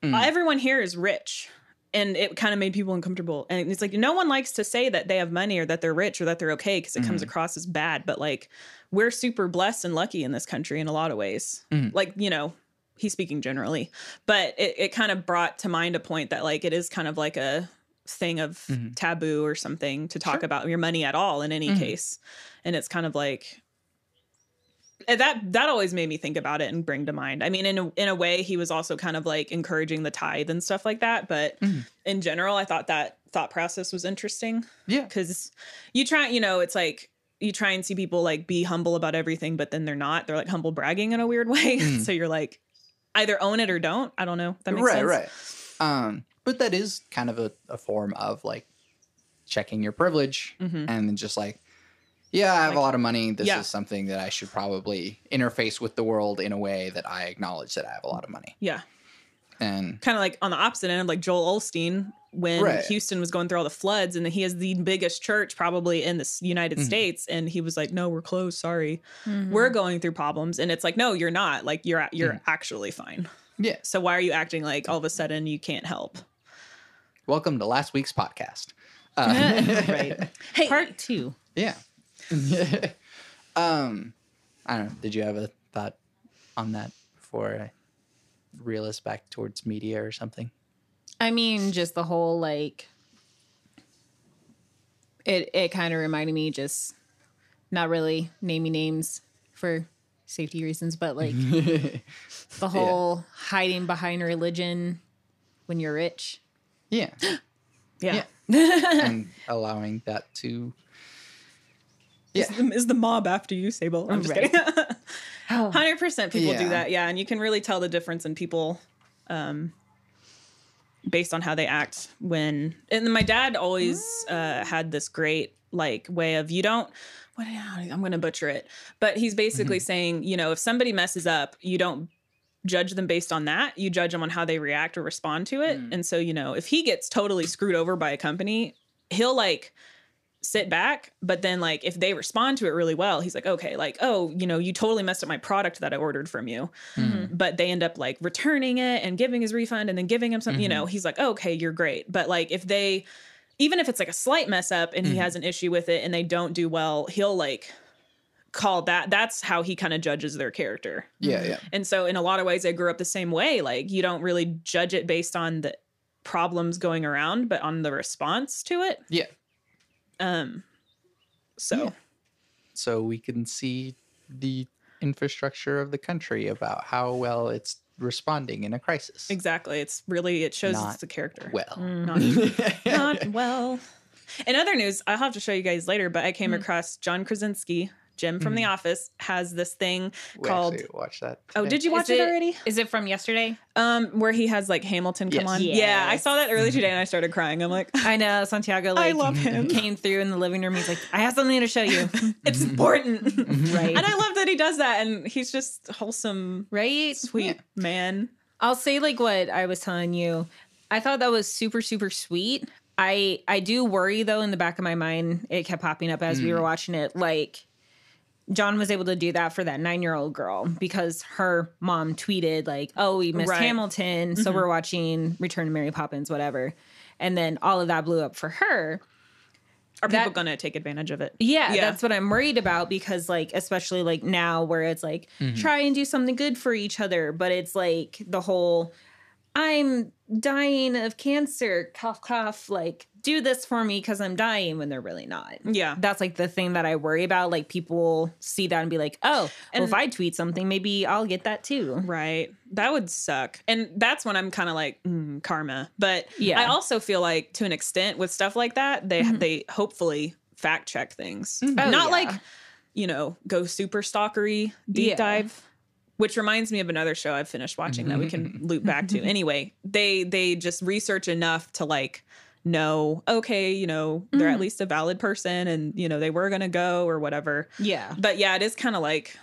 Mm. Everyone here is rich. And it kind of made people uncomfortable. And it's like, no one likes to say that they have money or that they're rich or that they're okay, because it mm-hmm. comes across as bad. But like, we're super blessed and lucky in this country in a lot of ways. Mm-hmm. Like, you know, he's speaking generally, but it, it kind of brought to mind a point that like, it is kind of like a thing of mm-hmm. taboo or something to talk sure. about your money at all in any mm-hmm. case. And it's kind of like that that always made me think about it and bring to mind. I mean, in a, in a way, he was also kind of like encouraging the tithe and stuff like that, but mm-hmm. in general, I thought that thought process was interesting. Yeah, because you try, you know, it's like you try and see people like be humble about everything, but then they're not. They're like humble bragging in a weird way. Mm-hmm. So you're like, either own it or don't. I don't know. That makes right, sense. Right, right. Um, but that is kind of a, a form of like checking your privilege mm-hmm. and then just like, yeah, I have like, a lot of money. This yeah. is something that I should probably interface with the world in a way that I acknowledge that I have a lot of money. Yeah. And kind of like on the opposite end of like Joel Osteen when right. Houston was going through all the floods, and he has the biggest church probably in the United mm-hmm. States. And he was like, no, we're closed. Sorry. Mm-hmm. We're going through problems. And it's like, no, you're not. Like you're, you're mm-hmm. actually fine. Yeah. So why are you acting like all of a sudden you can't help? Welcome to last week's podcast. Uh, right. Hey, part two. Yeah. um, I don't know. Did you have a thought on that before I reel us back towards media or something? I mean, just the whole like it. It kind of reminded me, just not really naming names for safety reasons, but like the whole yeah. hiding behind religion when you're rich. Yeah, yeah, yeah. And allowing that to. Yeah. Is, the, is the mob after you, Sable? I'm just right. kidding. one hundred percent people yeah. do that, yeah. And you can really tell the difference in people um, based on how they act when... And my dad always uh, had this great, like, way of you don't... What, I'm going to butcher it. But he's basically mm-hmm. saying, you know, if somebody messes up, you don't judge them based on that. You judge them on how they react or respond to it. Mm. And so, you know, if he gets totally screwed over by a company, he'll, like... sit back, but then like if they respond to it really well, he's like, okay, like, oh, you know, you totally messed up my product that I ordered from you. Mm-hmm. But they end up like returning it and giving his refund and then giving him something, mm-hmm. you know, he's like, oh, okay, you're great. But like if they, even if it's like a slight mess up and mm-hmm. he has an issue with it and they don't do well, he'll like call that. That's how he kind of judges their character. Yeah, yeah. And so in a lot of ways I grew up the same way. Like you don't really judge it based on the problems going around, but on the response to it. Yeah. Um, so, yeah. so we can see the infrastructure of the country about how well it's responding in a crisis. Exactly. It's really, it shows not it's the character. Well, mm. not, not well. In other news, I'll have to show you guys later, but I came mm. across John Krasinski, Jim from mm. The Office, has this thing we called watch that. Today. Oh, did you watch it, it already? Is it from yesterday? Um, where he has like Hamilton come yes. on. Yes. Yeah, I saw that earlier today and I started crying. I'm like, I know Santiago. Like, I love him. Came through in the living room. He's like, I have something to show you. It's important, right? And I love that he does that, and he's just wholesome, right? Sweet yeah. man. I'll say like what I was telling you. I thought that was super, super sweet. I I do worry though in the back of my mind. It kept popping up as mm. we were watching it, like. John was able to do that for that nine-year-old girl because her mom tweeted like, oh, we missed right. Hamilton, so mm-hmm. we're watching Return to Mary Poppins, whatever. And then all of that blew up for her. Are people going to take advantage of it? Yeah, yeah, that's what I'm worried about, because, like, especially, like, now where it's, like, mm-hmm. try and do something good for each other. But it's, like, the whole, I'm dying of cancer, cough, cough, like, do this for me because I'm dying, when they're really not. Yeah. That's, like, the thing that I worry about. Like, people see that and be like, oh, and well, if I tweet something, maybe I'll get that too. Right. That would suck. And that's when I'm kind of like, mm, karma. But yeah. I also feel like, to an extent, with stuff like that, they mm-hmm. they hopefully fact check things. Mm-hmm. Oh, not yeah. like, you know, go super stalkery, deep yeah. dive. Which reminds me of another show I've finished watching mm-hmm. that we can loop back to. Anyway, they they just research enough to, like, know, okay, you know, they're mm. at least a valid person, and, you know, they were going to go or whatever. Yeah. But, yeah, it is kind of like,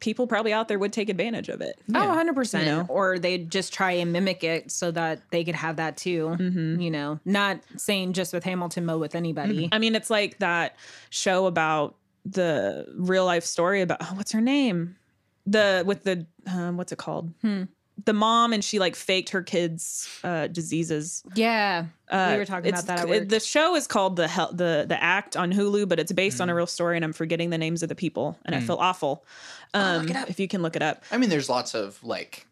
people probably out there would take advantage of it. Yeah. Oh, one hundred percent. You know? Or they'd just try and mimic it so that they could have that too. Mm-hmm. You know, not saying just with Hamilton, but with anybody. Mm-hmm. I mean, it's like that show about the real life story about, oh, what's her name? The with the um, what's it called? Hmm. The mom, and she, like, faked her kids' uh, diseases. Yeah, uh, we were talking about that at work. The show is called the Hel- the the Act on Hulu, but it's based mm. on a real story, and I'm forgetting the names of the people, and mm. I feel awful. Um, oh, look it up. If you can look it up. I mean, there's lots of, like,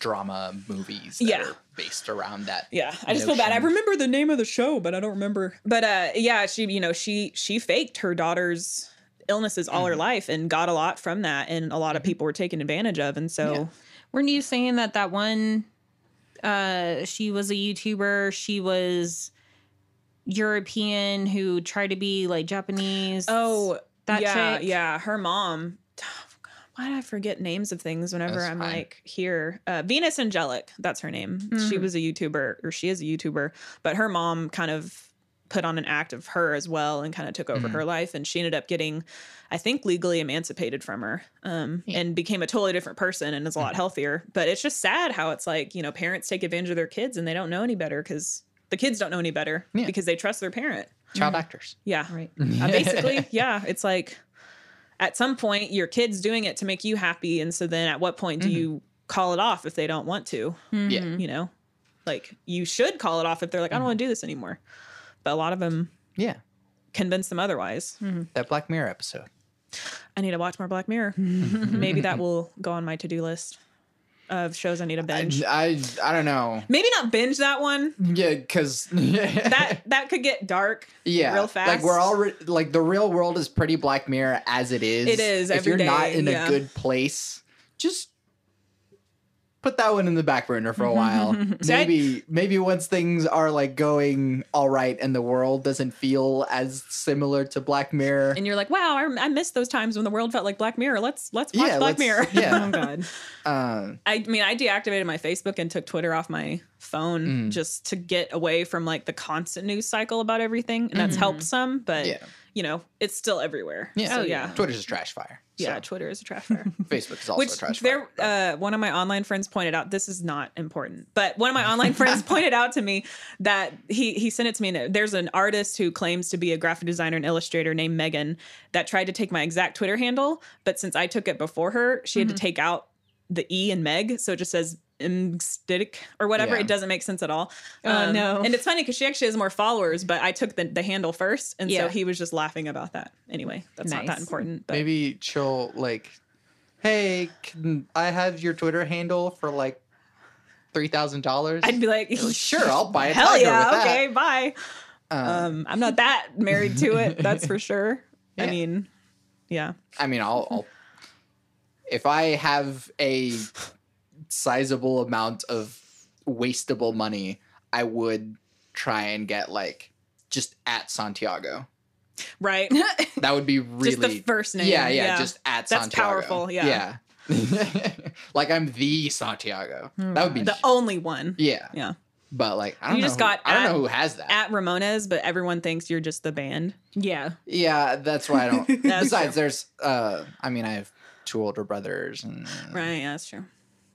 drama movies that yeah. are based around that. Yeah, I just notion. feel bad. I remember the name of the show, but I don't remember. But uh, yeah, she you know she she faked her daughter's illnesses all mm. her life, and got a lot from that, and a lot of people were taken advantage of, and so. Yeah. Weren't you saying that that one, uh, she was a YouTuber, she was European, who tried to be, like, Japanese? Oh, that yeah, chick? yeah. Her mom. Why do I forget names of things whenever that's I'm, fine. like, here? Uh, Venus Angelic, that's her name. Mm-hmm. She was a YouTuber, or she is a YouTuber, but her mom kind of put on an act of her as well, and kind of took over mm-hmm. her life. And she ended up getting, I think, legally emancipated from her um, yeah. and became a totally different person, and is a lot mm-hmm. healthier. But it's just sad how it's like, you know, parents take advantage of their kids, and they don't know any better, because the kids don't know any better yeah. because they trust their parent. Child mm-hmm. actors. Yeah. Right. uh, basically. Yeah. It's like, at some point, your kid's doing it to make you happy. And so then at what point do mm-hmm. you call it off if they don't want to? Yeah. Mm-hmm. You know, like, you should call it off if they're like, I don't mm-hmm. want to do this anymore. But a lot of them yeah. convince them otherwise. Mm-hmm. That Black Mirror episode. I need to watch more Black Mirror. Maybe that will go on my to-do list of shows I need to binge. I, I, I don't know. Maybe not binge that one. Yeah, because... that that could get dark yeah. real fast. Like, we're all... Re- like, the real world is pretty Black Mirror as it is. It is, every day. If you're day, not in yeah. a good place, just... put that one in the back burner for a while. maybe, maybe once things are, like, going all right and the world doesn't feel as similar to Black Mirror, and you're like, "Wow, I, I miss those times when the world felt like Black Mirror. Let's let's watch yeah, Black let's, Mirror." Yeah. Oh God. Um, I mean, I deactivated my Facebook and took Twitter off my phone mm. just to get away from, like, the constant news cycle about everything, and that's mm-hmm. helped some. But yeah. you know, it's still everywhere. Yeah, so, oh, yeah. yeah. Twitter's a trash fire. Yeah, so. Twitter is a trash fire. Facebook is also Which a trash fire. There, uh, one of my online friends pointed out, this is not important, but one of my online friends pointed out to me that he, he sent it to me. And there's an artist who claims to be a graphic designer and illustrator named Megan that tried to take my exact Twitter handle. But since I took it before her, she mm-hmm. had to take out the E in Meg. So it just says Mstitic or whatever. Yeah. It doesn't make sense at all. Oh, um, no. And it's funny because she actually has more followers, but I took the, the handle first. And yeah. so he was just laughing about that. Anyway, that's nice. Not that important. But. Maybe she'll, like, hey, can I have your Twitter handle for, like, three thousand dollars? I'd be like, sure, I'll buy a Hell tiger yeah, with that. Okay, bye. Um, um, I'm not that married to it. That's for sure. Yeah. I mean, yeah. I mean, I'll, I'll if I have a... sizable amount of wastable money, I would try and get, like, just at Santiago. Right. That would be really... just the first name. Yeah, yeah, yeah. Just at That's Santiago. That's powerful, yeah. Yeah. Like, I'm the Santiago. Mm. That would be... the only one. Yeah. Yeah. But, like, I don't, you know, just who, got I don't at, know who has that. At Ramona's, but everyone thinks you're just the band. Yeah. Yeah, that's why I don't... Besides, true. there's... Uh, I mean, I have two older brothers. And, right, yeah, that's true.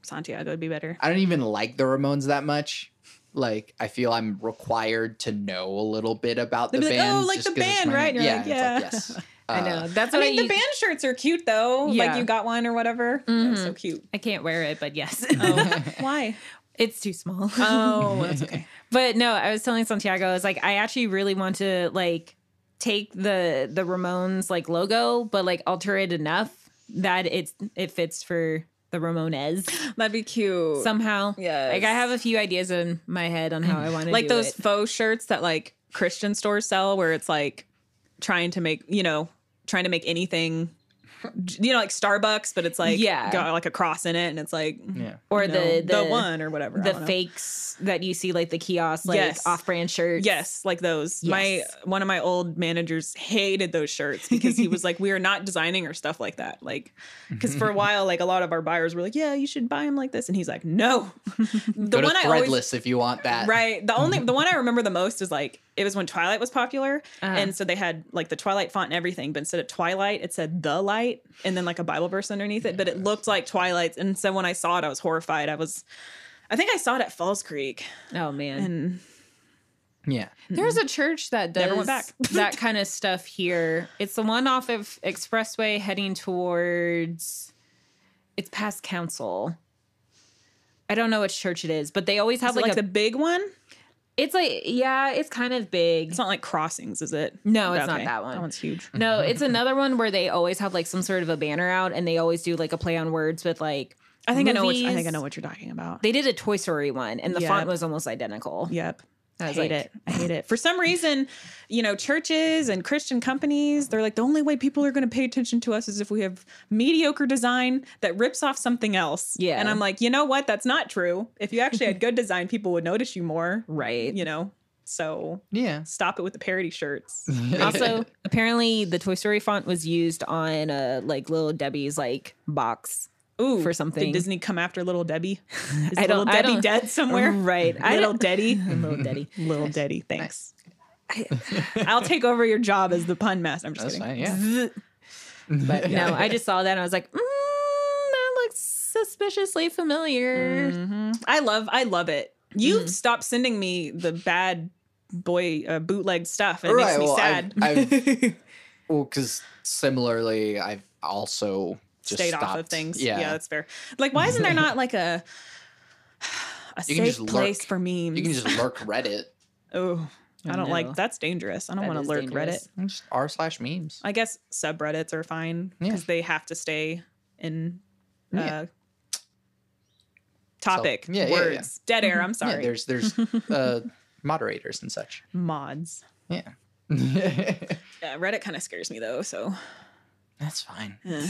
Santiago would be better. I don't even like the Ramones that much. Like, I feel I'm required to know a little bit about They'd the band. Like, oh, like the band, right? You're yeah, like, yeah. Like, yes. Uh, I know. That's. I what mean, I the band shirts are cute though. Yeah. Like, you got one or whatever. Mm-hmm. That's so cute. I can't wear it, but yes. Oh, why? It's too small. Oh, that's okay. But no, I was telling Santiago, I was like, I actually really want to, like, take the the Ramones like logo, but like alter it enough that it's it fits for the Ramones. That'd be cute somehow. Yeah, like I have a few ideas in my head on how I want to like do those it. Faux shirts that like Christian stores sell, where it's like trying to make you know trying to make anything. You know, like Starbucks, but it's like yeah. got like a cross in it, and it's like yeah. or the, know, the the one or whatever the fakes know. That you see like the kiosk like yes. off-brand shirts. Yes, like those. Yes. My one of my old managers hated those shirts because he was like, we are not designing our stuff like that. Like, because for a while, like a lot of our buyers were like, yeah, you should buy them like this, and he's like, no. the Go to one Threadless I always, if you want that. Right. The only the one I remember the most is like. It was when Twilight was popular, uh-huh. and so they had like the Twilight font and everything, but instead of Twilight, it said The Light, and then like a Bible verse underneath it, but it looked like Twilight, and so when I saw it, I was horrified. I was, I think I saw it at Falls Creek. Oh, man. And yeah. There's a church that does Never went back. that kind of stuff here. It's the one off of Expressway heading towards, it's past Council. I don't know which church it is, but they always have like, like a, the big one. It's like, yeah, it's kind of big. It's not like Crossings, is it? No, it's okay. not that one. That one's huge. No, it's another one where they always have like some sort of a banner out, and they always do like a play on words with like I think movies. I know. What, I think I know what you're talking about. They did a Toy Story one, and the yep. font was almost identical. Yep. I, I hate like, it. I hate it. For some reason, you know, churches and Christian companies, they're like, the only way people are going to pay attention to us is if we have mediocre design that rips off something else. Yeah. And I'm like, you know what? That's not true. If you actually had good design, people would notice you more. Right. You know, so yeah, stop it with the parody shirts. Also, apparently the Toy Story font was used on a like Little Debbie's like box. Ooh, for something. Did Disney come after Little Debbie? Is I Little Debbie I dead somewhere? Right. I Little Deddy. Little Deddy. Little Deddy. Thanks. I, I'll take over your job as the pun master. I'm just That's kidding. Fine, yeah. But no, I just saw that and I was like, mm, that looks suspiciously familiar. Mm-hmm. I love, I love it. You've mm-hmm. stopped sending me the bad boy uh, bootleg stuff. And it right, makes me well, sad. I've, I've, well, because similarly, I've also... Just stayed stopped. Off of things. Yeah. yeah, that's fair. Like, why isn't there not like a a you safe place lurk. For memes? You can just lurk Reddit. Oh, I don't no. like that's dangerous. I don't want to lurk dangerous. Reddit. Just r slash memes. I guess subreddits are fine because yeah. they have to stay in uh, yeah. topic so, yeah, words. Yeah, yeah. Dead air. I'm sorry. Yeah, there's there's uh, moderators and such. Mods. Yeah. yeah Reddit kind of scares me though, so that's fine. Yeah.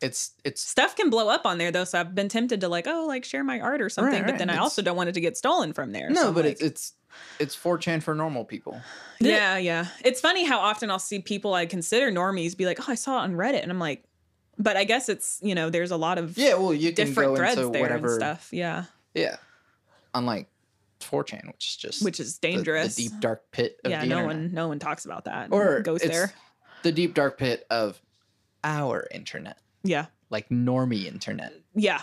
It's it's stuff can blow up on there though, so I've been tempted to like oh like share my art or something, right, right. but then it's, I also don't want it to get stolen from there. No, so but like, it's it's four chan for normal people. Yeah, yeah. It's funny how often I'll see people I consider normies be like, oh, I saw it on Reddit, and I'm like, but I guess it's you know there's a lot of yeah, well you can different go threads into there whatever, and stuff. Yeah, yeah. Unlike four chan, which is just which is dangerous, the, the deep dark pit. Of yeah, the no internet. one no one talks about that or goes it's there. The deep dark pit of our internet. Yeah. Like normie internet. Yeah.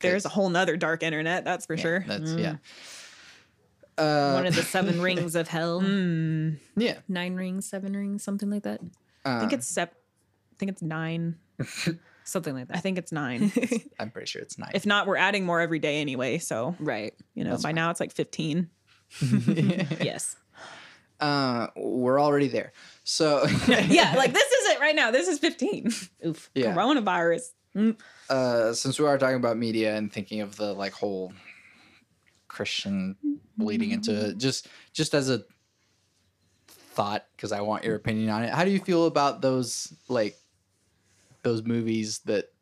There's a whole nother dark internet, that's for yeah, sure. That's, mm. yeah. Uh, One of the seven rings of hell. Mm. Yeah. Nine rings, seven rings, something like that. Uh, I think it's sep- I think it's nine. something like that. I think it's nine. I'm pretty sure it's nine. If not, we're adding more every day anyway, so. Right. You know, that's by fine. Now it's like fifteen. yes. Uh, we're already there. So yeah, like this isn't right now. This is fifteen. Oof. Yeah. Coronavirus. Mm. Uh, since we are talking about media and thinking of the like whole Christian bleeding into it, just just as a thought, because I want your opinion on it. How do you feel about those like those movies that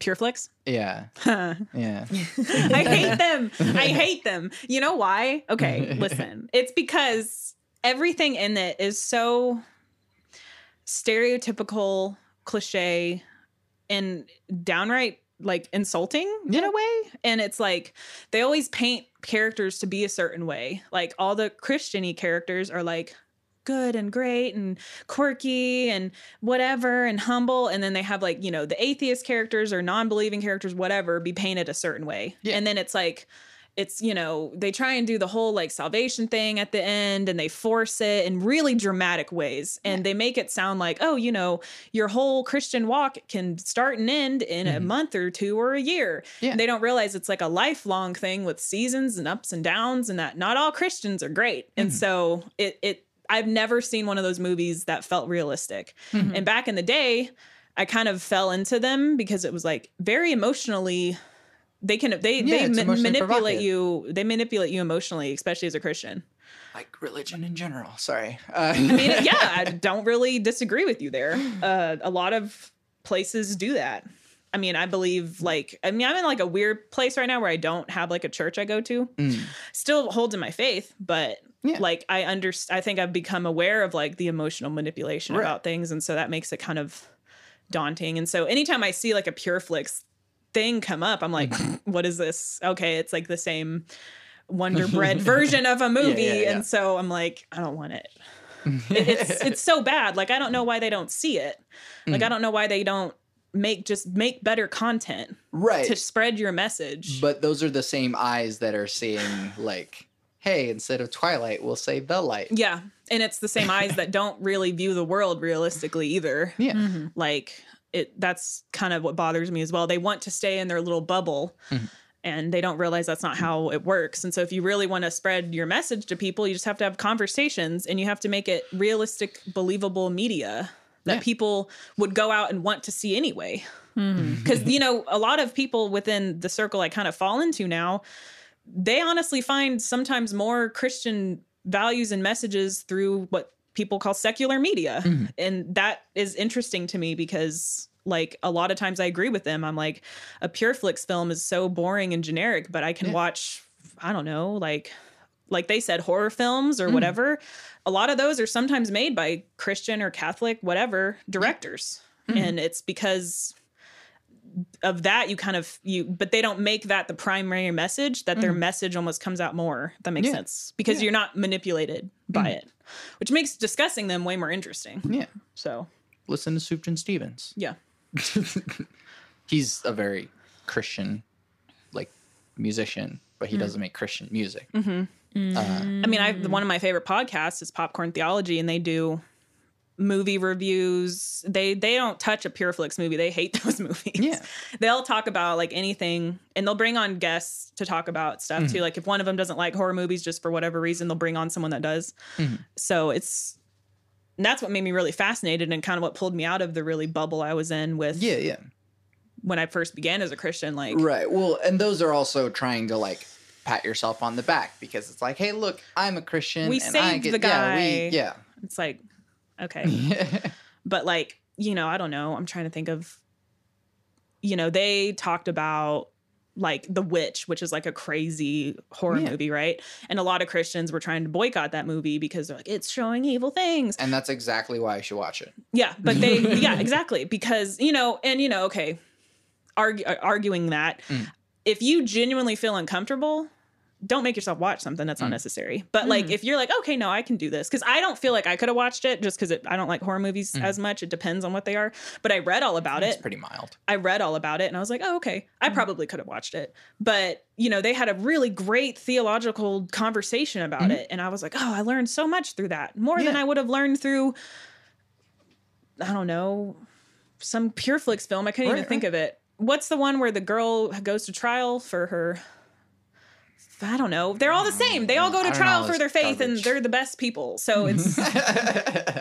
Pure Flicks? Yeah. Huh. Yeah. I hate them. I hate them. You know why? Okay, listen. It's because everything in it is so stereotypical, cliche, and downright like insulting yeah. in a way. And it's like they always paint characters to be a certain way. Like all the Christian-y characters are like good and great and quirky and whatever and humble. And then they have like, you know, the atheist characters or non-believing characters, whatever, be painted a certain way. Yeah. And then it's like, it's, you know, they try and do the whole like salvation thing at the end and they force it in really dramatic ways. And yeah. they make it sound like, oh, you know, your whole Christian walk can start and end in mm-hmm. a month or two or a year. Yeah. And they don't realize it's like a lifelong thing with seasons and ups and downs and that not all Christians are great. Mm-hmm. And so it, it I've never seen one of those movies that felt realistic. Mm-hmm. And back in the day, I kind of fell into them because it was like very emotionally. They can they yeah, they ma- manipulate you. They manipulate you emotionally, especially as a Christian. Like religion in general. Sorry. Uh. I mean, yeah, I don't really disagree with you there. Uh, a lot of places do that. I mean, I believe like I mean, I'm in like a weird place right now where I don't have like a church I go to. Mm. Still holding my faith, but yeah. like I under I think I've become aware of like the emotional manipulation right. about things, and so that makes it kind of daunting. And so anytime I see like a Pureflix thing come up, I'm like, what is this? Okay, it's like the same Wonder Bread version of a movie. Yeah, yeah, yeah. And so I'm like, I don't want it. It's it's so bad. Like, I don't know why they don't see it. Like, mm. I don't know why they don't make just make better content right. to spread your message. But those are the same eyes that are seeing like, hey, instead of Twilight, we'll say Bell Light. Yeah. And it's the same eyes that don't really view the world realistically either. Yeah. Mm-hmm. Like, It, that's kind of what bothers me as well. They want to stay in their little bubble mm-hmm. and they don't realize that's not how it works. And so if you really want to spread your message to people, you just have to have conversations and you have to make it realistic, believable media that yeah. people would go out and want to see anyway. Because, mm-hmm. you know, a lot of people within the circle I kind of fall into now, they honestly find sometimes more Christian values and messages through what people call secular media. Mm-hmm. And that is interesting to me because like a lot of times I agree with them. I'm like, a Pureflix film is so boring and generic, but I can yeah. watch, I don't know, like, like they said, horror films or mm-hmm. whatever. A lot of those are sometimes made by Christian or Catholic, whatever directors. Mm-hmm. And it's because of that you kind of you, but they don't make that the primary message that mm-hmm. their message almost comes out more. If that makes yeah. sense because yeah. you're not manipulated by mm-hmm. it, which makes discussing them way more interesting. Yeah. So listen to Sufjan Stevens. Yeah. He's a very Christian like musician, but he mm-hmm. doesn't make Christian music. Mm-hmm. Mm-hmm. Uh, I mean, I one of my favorite podcasts is Popcorn Theology, and they do movie reviews. They they don't touch a Pureflix movie. They hate those movies. Yeah. They'll talk about like anything, and they'll bring on guests to talk about stuff mm-hmm. too. Like if one of them doesn't like horror movies, just for whatever reason, they'll bring on someone that does. Mm-hmm. So it's that's what made me really fascinated and kind of what pulled me out of the really bubble I was in with. Yeah, yeah. When I first began as a Christian, like right. Well, and those are also trying to like pat yourself on the back because it's like, hey, look, I'm a Christian. We and saved I get, the guy. Yeah, we, yeah. It's like. Okay. But like, you know, I don't know. I'm trying to think of, you know, they talked about like The Witch, which is like a crazy horror yeah. movie, right? And a lot of Christians were trying to boycott that movie because they're like, it's showing evil things. And that's exactly why I should watch it. Yeah. But they, yeah, exactly. Because, you know, and you know, okay, argue, arguing that mm. if you genuinely feel uncomfortable, don't make yourself watch something that's mm. unnecessary. But like, mm. if you're like, okay, no, I can do this. Cause I don't feel like I could have watched it just cause it, I don't like horror movies mm. as much. It depends on what they are, but I read all about it. It's pretty mild. I read all about it and I was like, oh, okay. I mm. probably could have watched it, but you know, they had a really great theological conversation about mm-hmm. it. And I was like, oh, I learned so much through that more yeah. than I would have learned through, I don't know, some Pureflix film. I couldn't right, even right. think of it. What's the one where the girl goes to trial for her, I don't know. They're all the same. They all go to trial for their faith garbage. And they're the best people. So it's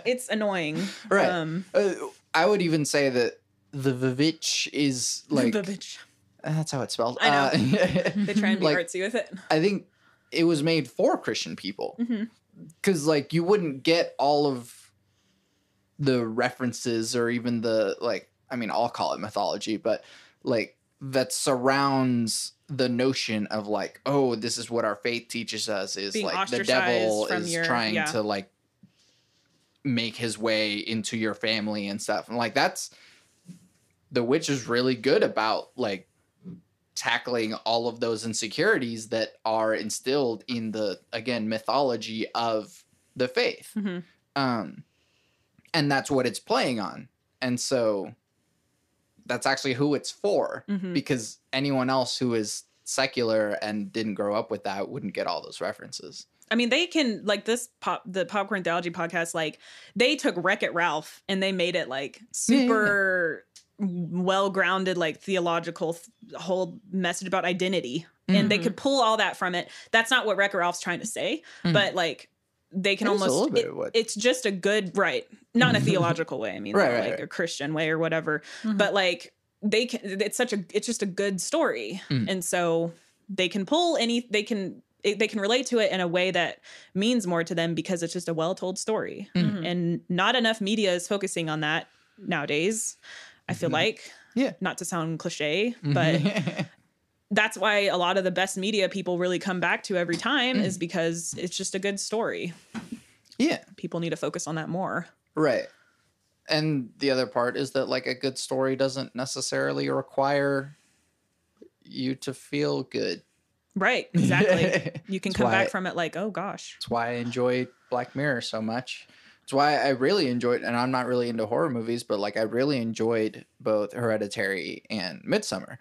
it's annoying. Right. Um, uh, I would even say that the Vivitch is like... Vivitch. That's how it's spelled. I know. Uh, they try and be like, artsy with it. I think it was made for Christian people. Because mm-hmm. like you wouldn't get all of the references or even the like... I mean, I'll call it mythology, but like that surrounds... the notion of like, oh, this is what our faith teaches us is being like the devil is your, trying yeah. to like make his way into your family and stuff. And like, that's The Witch is really good about like tackling all of those insecurities that are instilled in the, again, mythology of the faith. Mm-hmm. Um, and that's what it's playing on. And so that's actually who it's for mm-hmm. because anyone else who is secular and didn't grow up with that wouldn't get all those references. I mean, they can like this pop, the Popcorn Theology podcast, like they took Wreck-It Ralph and they made it like super yeah, yeah, yeah. well-grounded, like theological th- whole message about identity. Mm-hmm. And they could pull all that from it. That's not what Wreck-It Ralph's trying to say, mm-hmm. but like, they can almost, a little bit it, of what... it's just a good, right. Not in a theological way. I mean, right, like, right, like right. a Christian way or whatever, mm-hmm. but like they can, it's such a, it's just a good story. Mm. And so they can pull any, they can, it, they can relate to it in a way that means more to them because it's just a well-told story, mm-hmm. and not enough media is focusing on that nowadays. I feel mm-hmm. like, yeah, not to sound cliche, but that's why a lot of the best media people really come back to every time mm. is because it's just a good story. Yeah. People need to focus on that more. Right. And the other part is that like a good story doesn't necessarily require you to feel good. Right. Exactly. You can come back I, from it like, oh gosh. That's why I enjoy Black Mirror so much. That's why I really enjoyed, and I'm not really into horror movies, but like I really enjoyed both Hereditary and Midsommar.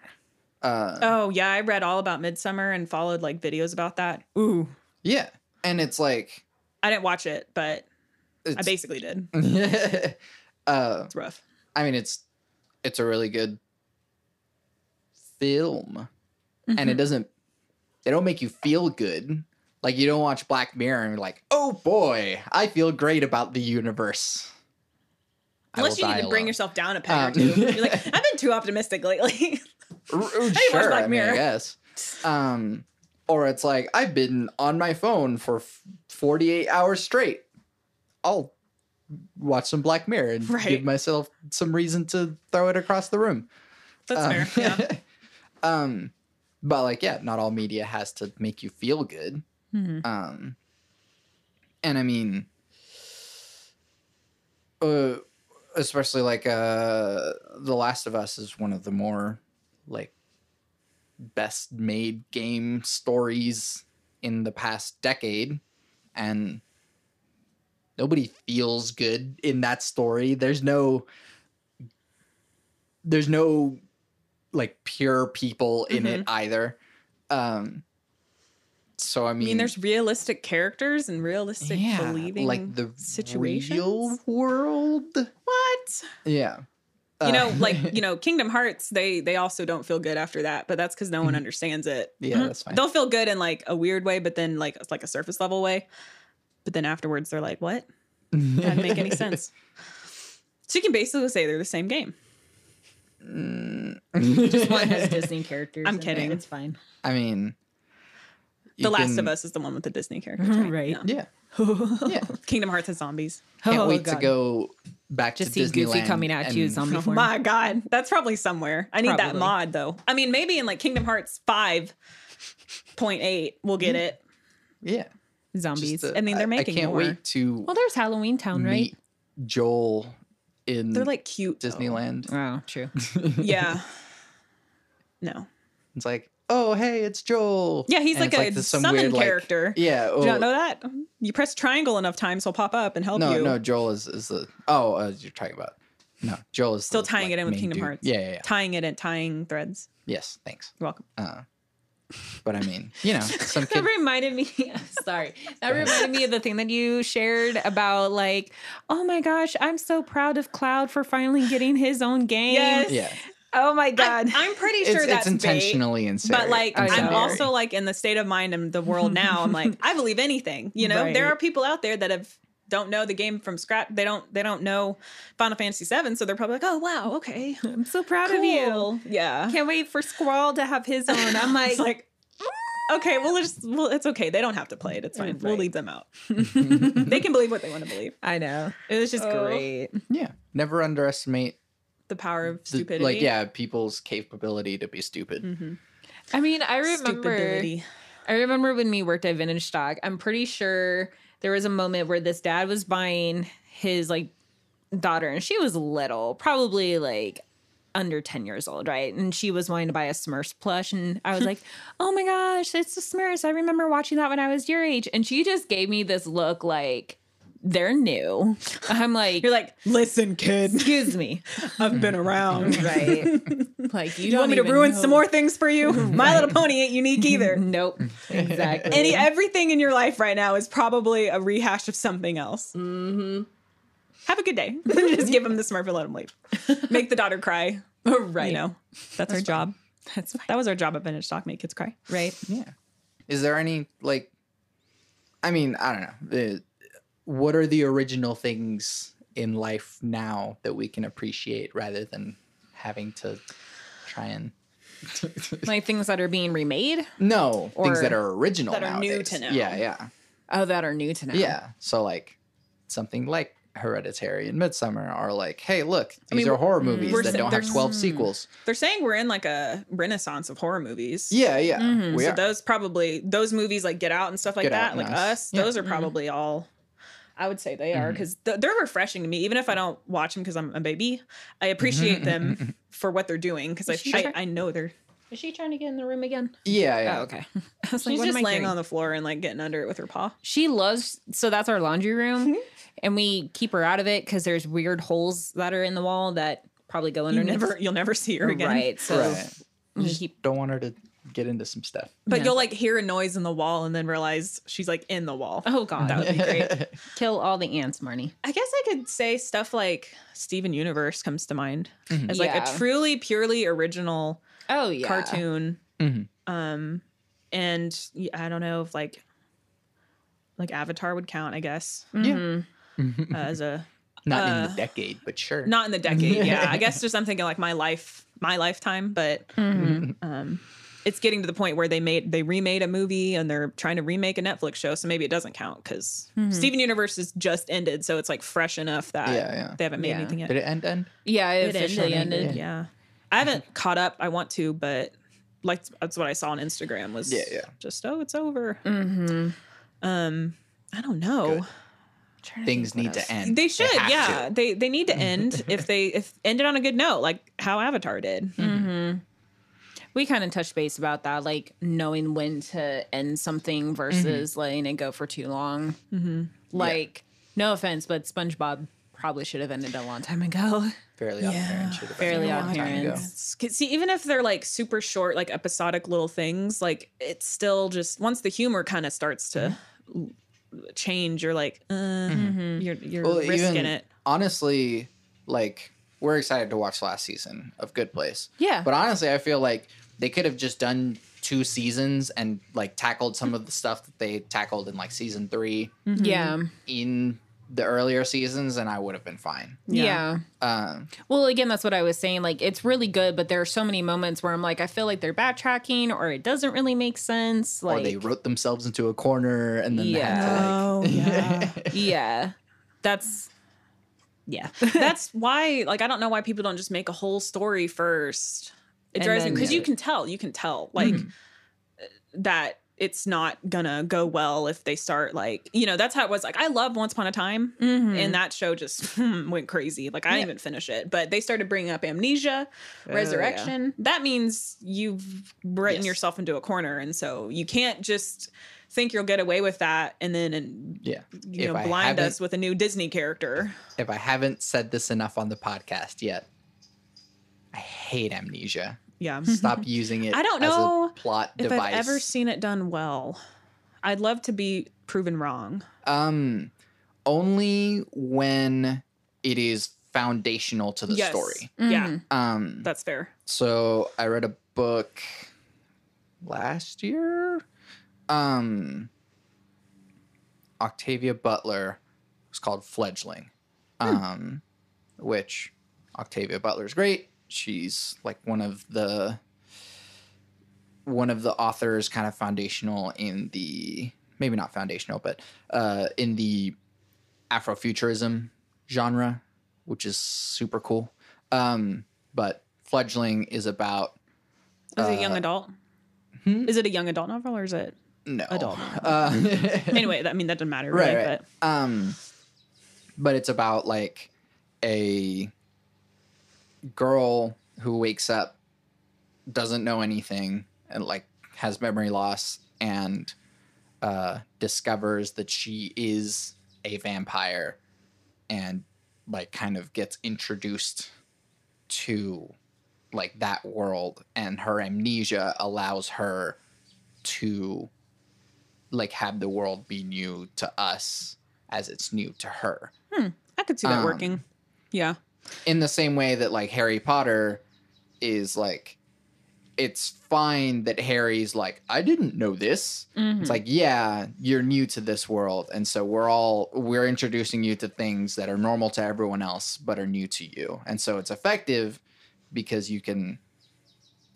Um, oh, yeah. I read all about Midsommar and followed like videos about that. Ooh. Yeah. And it's like, I didn't watch it, but I basically did. uh, it's rough. I mean, it's, it's a really good film, mm-hmm. and it doesn't, they don't make you feel good. Like you don't watch Black Mirror and you're like, oh boy, I feel great about the universe. Unless you need to alone. bring yourself down a peg or two. You're like, I've been too optimistic lately. R- sure, Black I mean, I guess. Um, or it's like, I've been on my phone for forty-eight hours straight. I'll watch some Black Mirror and right. give myself some reason to throw it across the room. That's um, fair, yeah. um, but like, yeah, not all media has to make you feel good. Mm-hmm. Um, and I mean, uh, especially like uh, The Last of Us is one of the more... like best made game stories in the past decade, and nobody feels good in that story. There's no, there's no like pure people in mm-hmm. it either. Um, so I mean, I mean, there's realistic characters and realistic yeah, believing like the situations. Real world. What? Yeah. You know, like, you know, Kingdom Hearts, they they also don't feel good after that, but that's because no one understands it. Yeah, mm-hmm. that's fine. They'll feel good in like a weird way, but then like, like a surface level way. But then afterwards, they're like, what? That didn't make any sense. So you can basically say they're the same game. Just one has Disney characters. I'm kidding. It. It's fine. I mean. The Last can... of Us is the one with the Disney characters. Right. right. Yeah. yeah. Kingdom Hearts has zombies. Can't oh, wait God. to go. Back Just to see Disneyland. Goofy coming at you, zombie form. Oh my God, that's probably somewhere. I need probably. that mod though. I mean, maybe in like Kingdom Hearts five point eight, we'll get it. Yeah, zombies. Just, uh, I mean, they're making. I can't more. wait to. Well, there's Halloween Town, meet right? Joel in. They're like cute Disneyland. Though. Oh, true. yeah. No. It's like, oh hey, it's Joel. Yeah, he's like, like a summon weird, character. Like, yeah. Oh. Do you not know that? You press triangle enough times, he'll pop up and help no, you. No, no, Joel is, is the... Oh, uh, you're talking about... No, Joel is... Still the, tying like, it in with Kingdom dude. Hearts. Yeah, yeah, yeah. Tying it in, tying threads. Yes, thanks. You're welcome. Uh, but I mean, you know, some kid... That reminded me... Sorry. That reminded me of the thing that you shared about like, oh my gosh, I'm so proud of Cloud for finally getting his own game. Yes. Yeah. Oh my God. I'm, I'm pretty sure it's, that's it's intentionally insane. But like, I'm, I'm also like in the state of mind and the world now. I'm like, I believe anything, you know, right. There are people out there that have, don't know the game from scratch. They don't, they don't know Final Fantasy seven. So they're probably like, oh wow. Okay. I'm so proud cool. of you. Yeah. Can't wait for Squall to have his own. I'm like, like okay, well, just, well, it's okay. They don't have to play it. It's fine. Right. We'll leave them out. They can believe what they want to believe. I know. It was just oh. great. Yeah. Never underestimate the power of stupidity. The, like, yeah, people's capability to be stupid. Mm-hmm. I mean, I remember Stupidity. I remember when we worked at Vintage Stock, I'm pretty sure there was a moment where this dad was buying his, like, daughter, and she was little, probably, like, under ten years old, right? And she was wanting to buy a Smurfs plush, and I was like, oh my gosh, it's the Smurfs. I remember watching that when I was your age. And she just gave me this look like, they're new. I'm like, you're like, listen, kid. Excuse me. I've been around. Right. Like, you, you don't want me to ruin know. some more things for you? Right. My Little Pony ain't unique either. Nope. Exactly. Any everything in your life right now is probably a rehash of something else. Mm-hmm. Have a good day. Just give him the Smurf and let him leave. Make the daughter cry. Right. You know, that's, that's our fine. job. That's fine. That was our job at Vintage Stock. Make kids cry. Right. Yeah. Is there any like? I mean, I don't know. It, what are the original things in life now that we can appreciate rather than having to try and like things that are being remade? No, things that are original, that are nowadays. New to now. Yeah, yeah. Oh, that are new to now. Yeah, so like something like Hereditary and Midsommar are like, hey, look, these I mean, are horror movies that sa- don't have twelve sequels. They're saying we're in like a renaissance of horror movies. Yeah, yeah. Mm-hmm. We so are. those probably those movies like Get Out and stuff like Get that, like Us. Us yeah. Those are probably mm-hmm. all. I would say they are because mm-hmm. th- they're refreshing to me, even if I don't watch them because I'm a baby. I appreciate them for what they're doing because I, I, I know they're. Is she trying to get in the room again? Yeah, yeah. Oh, okay. I was like, she's just laying doing? on the floor and like getting under it with her paw. She loves, so that's our laundry room. Mm-hmm. And we keep her out of it because there's weird holes that are in the wall that probably go under. You never, you'll never see her again. Right. So right. we just keep, don't want her to get into some stuff. But no. you'll like hear a noise in the wall and then realize she's like in the wall. Oh, God. That would be great. Kill all the ants, Marnie. I guess I could say stuff like Steven Universe comes to mind mm-hmm. as yeah. like a truly, purely original oh yeah cartoon mm-hmm. um and I don't know if like like Avatar would count, I guess. Mm-hmm. uh, as a not uh, in the decade, but sure, not in the decade. Yeah. I guess just I'm thinking like my life my lifetime but mm-hmm. um it's getting to the point where they made they remade a movie and they're trying to remake a Netflix show, so maybe it doesn't count because mm-hmm. Steven Universe has just ended, so it's like fresh enough that yeah, yeah. they haven't made yeah. anything yet. Did it end end yeah it, it officially ended, ended. yeah, yeah. I haven't caught up. I want to, but like that's what I saw on Instagram was yeah, yeah. just, oh, it's over. Mm-hmm. Um, I don't know. Things need else. to end. They should. They yeah. To. They they need to end if they if ended on a good note, like how Avatar did. Mm-hmm. Mm-hmm. We kind of touched base about that, like knowing when to end something versus mm-hmm. letting it go for too long. Mm-hmm. Like, yeah. no offense, but SpongeBob probably should have ended a long time ago. Fairly Odd Parents should have Fairly Odd Parents. See, even if they're like super short, like episodic little things, like it's still just once the humor kind of starts to mm-hmm. change, you're like, uh, mm-hmm. you're you're well, risking even, it. Honestly, like we're excited to watch last season of Good Place. Yeah, but honestly, I feel like they could have just done two seasons and like tackled some mm-hmm. of the stuff that they tackled in like season three. Mm-hmm. Yeah, in the earlier seasons, and I would have been fine. Yeah. yeah. Um, well, again, that's what I was saying. Like, it's really good, but there are so many moments where I'm like, I feel like they're backtracking, or it doesn't really make sense. Like, or they wrote themselves into a corner, and then yeah, they had to, like, yeah. yeah, that's yeah, that's why. Like, I don't know why people don't just make a whole story first. It drives me because yeah. you can tell, you can tell, like mm-hmm. that. It's not gonna go well if they start like, you know, that's how it was. Like, I love Once Upon a Time mm-hmm. and that show just went crazy. Like, I yeah. didn't even finish it, but they started bringing up amnesia, oh, resurrection. Yeah. That means you've written yes. yourself into a corner. And so you can't just think you'll get away with that and then, and, yeah. you if know, I blind us with a new Disney character. If I haven't said this enough on the podcast yet, I hate amnesia. Yeah, stop using it. I don't know as a plot device. If I've ever seen it done well. I'd love to be proven wrong. Um, only when it is foundational to the yes. story. Mm-hmm. Yeah, um, that's fair. So I read a book last year. Um, Octavia Butler. It's called Fledgling, hmm. um, which Octavia Butler's great. She's like one of the one of the authors kind of foundational in the maybe not foundational, but uh, in the Afrofuturism genre, which is super cool. Um, but Fledgling is about Is uh, it a young adult? Hmm? Is it a young adult novel or is it no adult novel? Uh, anyway, I mean that doesn't matter, right? right, right. But. Um, but it's about like a girl who wakes up, doesn't know anything, and like has memory loss, and uh discovers that she is a vampire, and like kind of gets introduced to like that world, and her amnesia allows her to like have the world be new to us as it's new to her. Hmm. I could see that um, working. Yeah. In the same way that, like, Harry Potter is, like, it's fine that Harry's like, I didn't know this. Mm-hmm. It's like, yeah, you're new to this world. And so we're all, we're introducing you to things that are normal to everyone else, but are new to you. And so it's effective because you can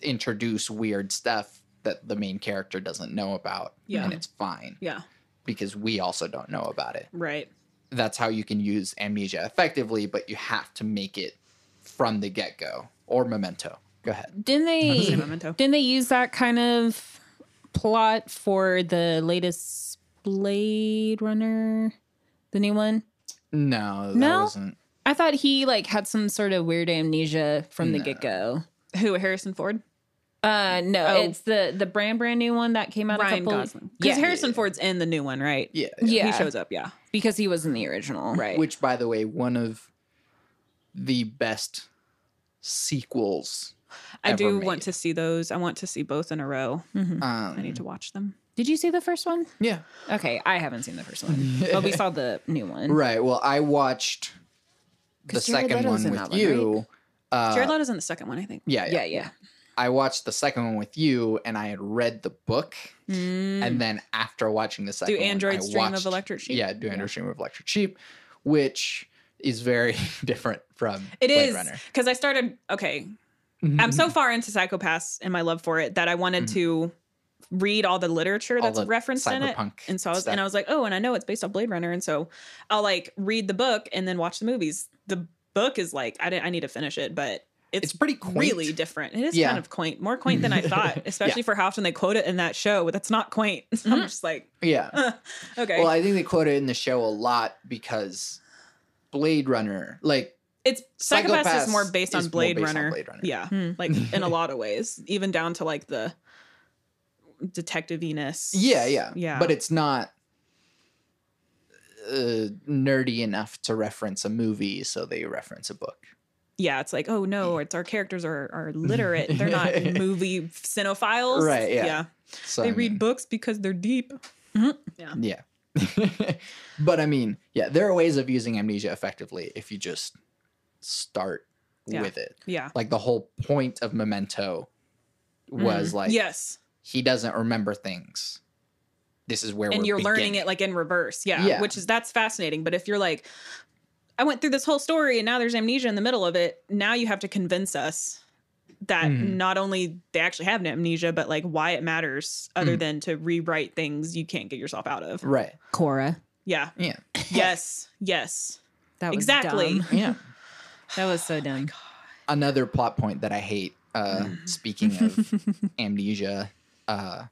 introduce weird stuff that the main character doesn't know about. Yeah. And it's fine. Yeah. Because we also don't know about it. Right. That's how you can use amnesia effectively, but you have to make it from the get-go. Or Memento. Go ahead. Didn't they didn't they use that kind of plot for the latest Blade Runner, the new one? No, that no? wasn't. I thought he like had some sort of weird amnesia from no. the get-go. Who, Harrison Ford? Uh, no, oh. it's the the brand brand new one that came out Ryan a couple. Gosling. Because yeah. Harrison Ford's in the new one, right? Yeah, yeah, yeah, he shows up. Yeah, because he was in the original, right? Which, by the way, one of the best sequels. I do made. want to see those. I want to see both in a row. Mm-hmm. um, I need to watch them. Did you see the first one? Yeah. Okay, I haven't seen the first one, but we saw the new one. Right. Well, I watched the Jared second Leto's one with one, you. Right? Uh, Jared Leto's in the second one, I think. Yeah. Yeah. Yeah. yeah. I watched the second one with you, and I had read the book. Mm. And then after watching the second do one, Android I watched... Do Android Stream of Electric Sheep. Yeah, do Android yeah. Stream of Electric Sheep, which is very different from it Blade is, Runner. Because I started... Okay. Mm-hmm. I'm so far into Psycho Pass and my love for it that I wanted mm-hmm. to read all the literature that's the referenced in it. And so I was, stuff. And I was like, oh, and I know it's based on Blade Runner. And so I'll like read the book and then watch the movies. The book is like... I, didn't, I need to finish it, but... It's, it's pretty quaint. Really different. It is yeah. kind of quaint, more quaint than I thought, especially yeah. for how often they quote it in that show. But that's not quaint. So mm-hmm. I'm just like, yeah, uh, okay. Well, I think they quote it in the show a lot because Blade Runner, like it's Psycho Pass is more based on Blade, based Runner. on Blade Runner. Yeah, mm. like in a lot of ways, even down to like the detective-iness. Yeah, yeah, yeah. But it's not uh, nerdy enough to reference a movie, so they reference a book. Yeah, it's like, oh no, it's our characters are are literate. They're not movie cinephiles. Right, yeah. yeah. So, they I read mean, books because they're deep. Mm-hmm. Yeah. Yeah. But I mean, yeah, there are ways of using amnesia effectively if you just start yeah. with it. Yeah. Like the whole point of Memento was mm-hmm. like, yes, he doesn't remember things. This is where and we're And you're beginning. learning it like in reverse. Yeah, yeah. Which is, that's fascinating. But if you're like... I went through this whole story and now there's amnesia in the middle of it. Now you have to convince us that mm. not only they actually have an amnesia, but like why it matters other mm. than to rewrite things you can't get yourself out of. Right. Cora. Yeah. Yeah. Yes. Yes. That was exactly. Dumb. Yeah. That was so dumb. Oh my God. Another plot point that I hate, uh, mm. speaking of amnesia, uh,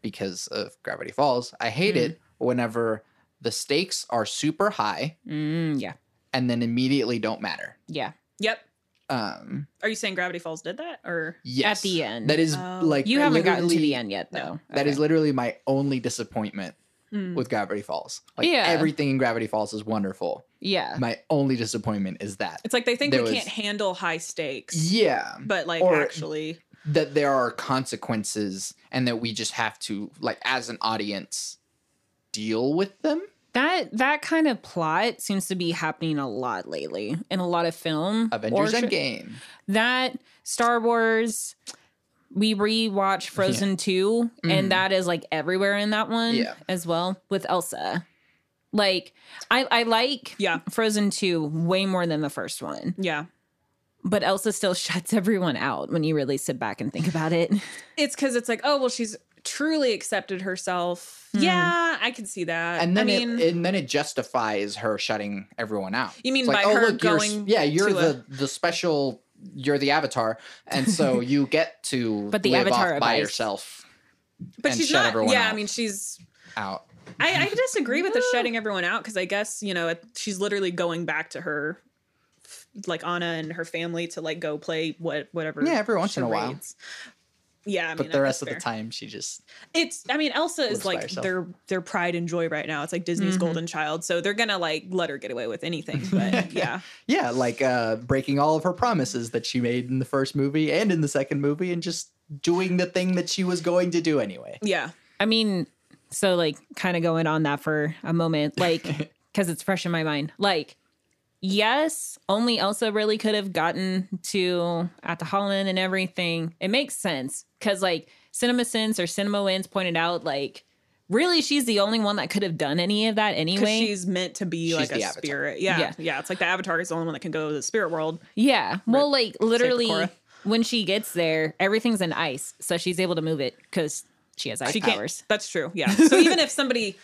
because of Gravity Falls, I hate mm. it whenever the stakes are super high. Mm, yeah. And then immediately don't matter. Yeah. Yep. Um, Are you saying Gravity Falls did that? Or yes. At the end. That is oh. like... You haven't gotten to the end yet, though. No. Okay. That is literally my only disappointment mm. with Gravity Falls. Like, yeah. everything in Gravity Falls is wonderful. Yeah. My only disappointment is that. It's like they think there we was, can't handle high stakes. Yeah. But, like, or actually... That there are consequences and that we just have to, like, as an audience, deal with them. That that kind of plot seems to be happening a lot lately in a lot of film. Avengers or, Endgame. That, Star Wars, we rewatched Frozen yeah. two, mm. and that is like everywhere in that one yeah. as well with Elsa. Like, I, I like yeah. Frozen two way more than the first one. Yeah. But Elsa still shuts everyone out when you really sit back and think about it. It's because it's like, oh, well, she's... truly accepted herself. Mm. Yeah, I can see that. And then I mean, it, and then it justifies her shutting everyone out. You mean it's by like, her oh, look, going? You're, yeah, you're the a... the special. You're the Avatar, and so you get to but the live Avatar off by yourself. But and she's shut not. Yeah, out. I mean, she's out. I, I disagree with the shutting everyone out because I guess you know it, she's literally going back to her, like Anna and her family to like go play what whatever. Yeah, every once in a while. Yeah, I mean, but the rest of the time, she just... It's, I mean, Elsa is like their their pride and joy right now. It's like Disney's mm-hmm. golden child. So they're going to like let her get away with anything. But yeah. yeah, like uh, breaking all of her promises that she made in the first movie and in the second movie and just doing the thing that she was going to do anyway. Yeah. I mean, so like kind of going on that for a moment, like, because it's fresh in my mind. Like, yes, only Elsa really could have gotten to at the Holland and everything. It makes sense. because like CinemaSins or CinemaLens pointed out, like, really, she's the only one that could have done any of that anyway. She's meant to be she's like a Avatar. Spirit. Yeah, yeah. Yeah. It's like the Avatar is the only one that can go to the spirit world. Yeah. Rip, well, like literally when she gets there, everything's in ice. So she's able to move it because she has ice she powers. Can't. That's true. Yeah. So even if somebody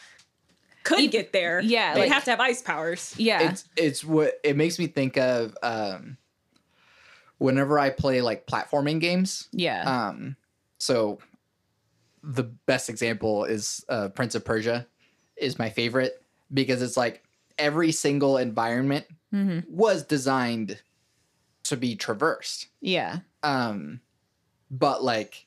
could even, get there, yeah, they'd like, have to have ice powers. Yeah. It's, it's what it makes me think of um, whenever I play like platforming games. Yeah. Um, so... The best example is uh, Prince of Persia is my favorite because it's like every single environment mm-hmm. was designed to be traversed. Yeah. Um, but like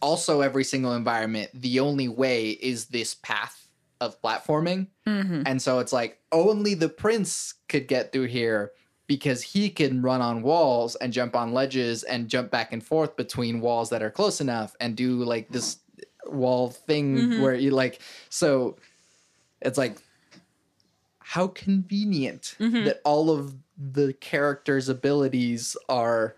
also every single environment, the only way is this path of platforming. Mm-hmm. And so it's like only the prince could get through here because he can run on walls and jump on ledges and jump back and forth between walls that are close enough and do like this wall thing mm-hmm. where you like, so it's like, how convenient mm-hmm. that all of the characters' abilities are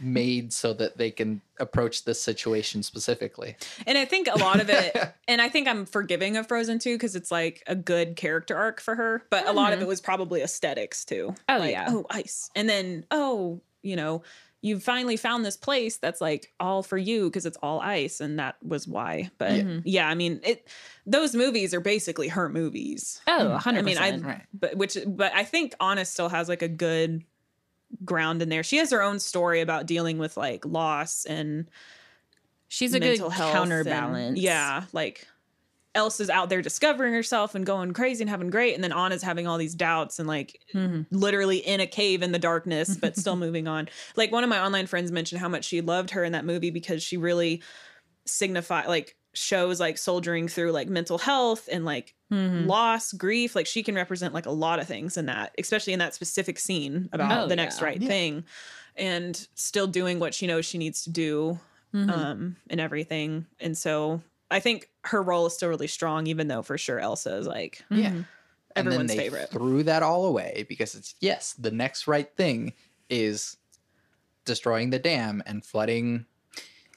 made so that they can approach this situation specifically. And I think a lot of it, and I think I'm forgiving of Frozen two because it's like a good character arc for her, but mm-hmm. a lot of it was probably aesthetics too. Oh, like, yeah. Oh, ice. And then, oh, you know, you finally found this place that's like all for you because it's all ice. And that was why. But yeah, yeah I mean, it. Those movies are basically her movies. Oh, one hundred percent. I mean, I, right. but, which, but I think Anna still has like a good ground in there. She has her own story about dealing with like loss and she's a good counterbalance. And, yeah, like Elsa's out there discovering herself and going crazy and having great, and then Anna's having all these doubts and like mm-hmm. literally in a cave in the darkness but still moving on. Like one of my online friends mentioned how much she loved her in that movie because she really signified like shows like soldiering through like mental health and like mm-hmm. loss, grief, like she can represent like a lot of things in that, especially in that specific scene about oh, the next yeah. right yeah. thing and still doing what she knows she needs to do mm-hmm. um and everything. And so I think her role is still really strong, even though for sure Elsa is like yeah mm-hmm. everyone's and then they favorite threw that all away because it's yes the next right thing is destroying the dam and flooding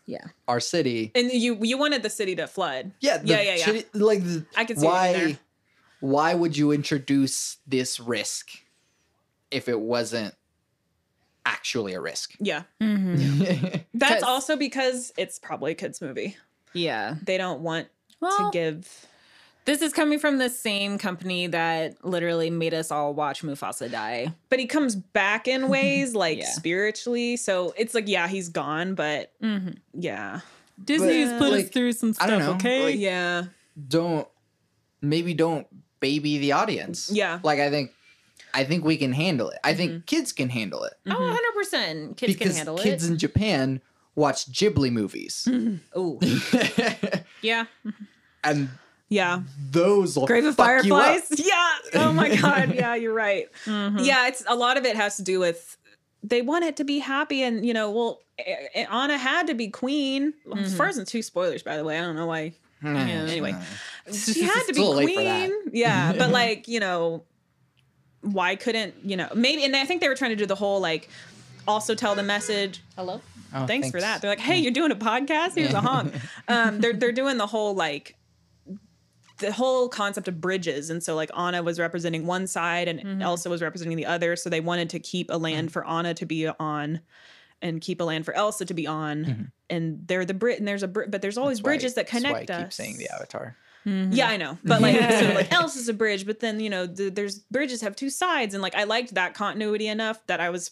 yeah, our city, and you you wanted the city to flood. Yeah, the, yeah, yeah, yeah. Should, like, the, I can see why. It in there. Why would you introduce this risk if it wasn't actually a risk? Yeah, mm-hmm. That's also because it's probably a kids' movie. Yeah, they don't want well, to give. This is coming from the same company that literally made us all watch Mufasa die. But he comes back in ways, like, yeah. spiritually. So it's like, yeah, he's gone, but, mm-hmm. yeah. Disney's but, put like, us through some stuff, I don't know, okay? Like, yeah. Don't, maybe don't baby the audience. Yeah. Like, I think, I think we can handle it. I mm-hmm. think kids can handle it. Mm-hmm. Oh, one hundred percent. Kids because can handle kids it. Kids in Japan watch Ghibli movies. Mm-hmm. Ooh. yeah. And... Yeah. Those will Grave of fuck Fireflies. You up. Yeah. Oh my God. Yeah, you're right. Mm-hmm. Yeah, it's a lot of it has to do with they want it to be happy and you know, well Anna had to be queen. Mm-hmm. Frozen two spoilers, by the way. I don't know why. Mm-hmm. You know, anyway. Mm-hmm. She had to be queen. Yeah. But like, you know, why couldn't, you know, maybe and I think they were trying to do the whole like also tell the message. Hello? Oh, thanks, thanks for that. They're like, hey, you're doing a podcast? Here's a honk. Um they're they're doing the whole like the whole concept of bridges. And so like Anna was representing one side and mm-hmm. Elsa was representing the other. So they wanted to keep a land for Anna to be on and keep a land for Elsa to be on. Mm-hmm. And they're the Brit and there's a Brit, but there's always that's bridges why, that connect that's why I us. Keep saying the Avatar. Mm-hmm. Yeah, I know. But like, so like Elsa's a bridge, but then, you know, the, there's bridges have two sides. And like, I liked that continuity enough that I was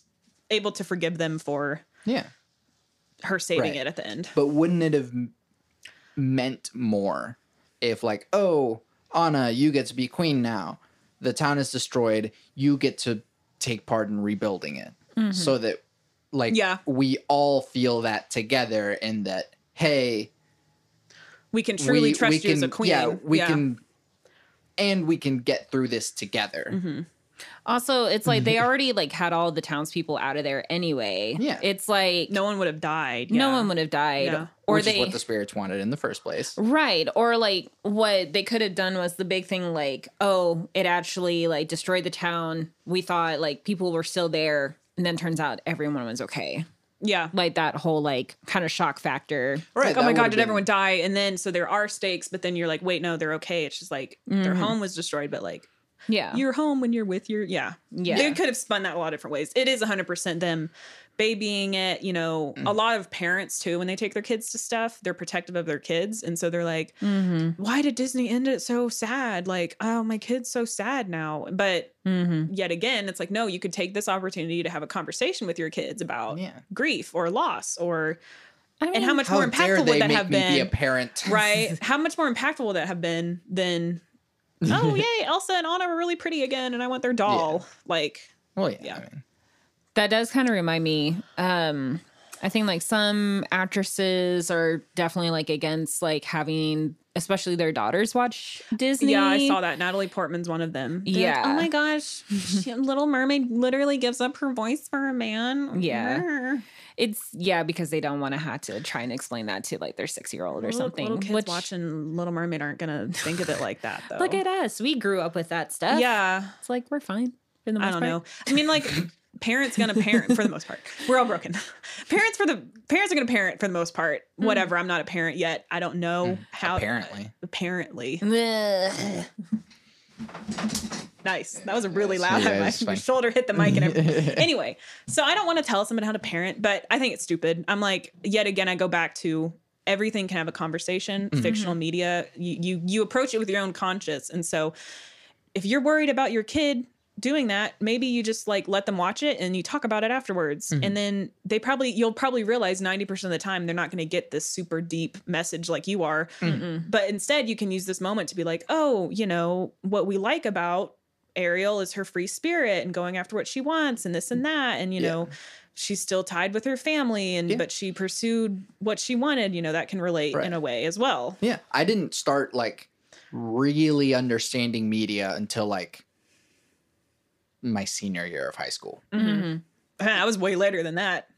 able to forgive them for yeah, her saving right. it at the end. But wouldn't it have m- meant more? If like, oh, Anna, you get to be queen now. The town is destroyed. You get to take part in rebuilding it. Mm-hmm. So that, like, yeah. we all feel that together and that, hey. We can truly we, trust we you can, as a queen. Yeah, we yeah. can. And we can get through this together. Mm-hmm. Also, it's like they already, like, had all the townspeople out of there anyway. Yeah. It's like... No one would have died. Yeah. No one would have died. Yeah. Or Which they, is what the spirits wanted in the first place. Right. Or, like, what they could have done was the big thing, like, oh, it actually, like, destroyed the town. We thought, like, people were still there. And then turns out everyone was okay. Yeah. Like that whole like kind of shock factor. Right. Like, oh my God, did been... everyone die? And then, so there are stakes, but then you're like, wait, no, they're okay. It's just like mm-hmm. their home was destroyed, but like, yeah, your home when you're with your, yeah. Yeah. They could have spun that a lot of different ways. It is one hundred percent them babying it, you know, mm. a lot of parents too, when they take their kids to stuff, they're protective of their kids. And so they're like, mm-hmm. why did Disney end it so sad? Like, oh, my kid's so sad now. But mm-hmm. yet again, it's like, no, you could take this opportunity to have a conversation with your kids about yeah. grief or loss or, I mean, and how much how more impactful would that have been? Be a parent. Right. How much more impactful would that have been than, oh, yay, Elsa and Anna were really pretty again, and I want their doll. Yeah. Like, well, yeah. yeah. I mean. That does kind of remind me. Um, I think like some actresses are definitely like against like having, especially their daughters watch Disney. Yeah, I saw that. Natalie Portman's one of them. They're yeah. like, oh my gosh, she, Little Mermaid literally gives up her voice for a man. Yeah. It's yeah, because they don't want to have to try and explain that to like their six-year-old or little, something. Little kids which, watching Little Mermaid aren't gonna think of it like that though. Look at us. We grew up with that stuff. Yeah. It's like we're fine for the most I don't part. know. I mean, like parents gonna parent for the most part. We're all broken. Parents for the parents are gonna parent for the most part. Mm. Whatever. I'm not a parent yet. I don't know mm. how apparently. Apparently. Nice. That was a really loud. Yeah, my fine. shoulder hit the mic and everything. Anyway, so I don't want to tell somebody how to parent, but I think it's stupid. I'm like, yet again, I go back to everything can have a conversation. Mm-hmm. Fictional media, you, you you approach it with your own conscience, and so if you're worried about your kid doing that, maybe you just like let them watch it and you talk about it afterwards, mm-hmm. and then they probably you'll probably realize ninety percent of the time they're not going to get this super deep message like you are, mm-hmm. but instead you can use this moment to be like, oh, you know what we like about Ariel is her free spirit and going after what she wants and this and that, and you yeah. know she's still tied with her family and yeah. but she pursued what she wanted, you know, that can relate right. in a way as well. Yeah, I didn't start like really understanding media until like my senior year of high school. Mm-hmm. I was way later than that.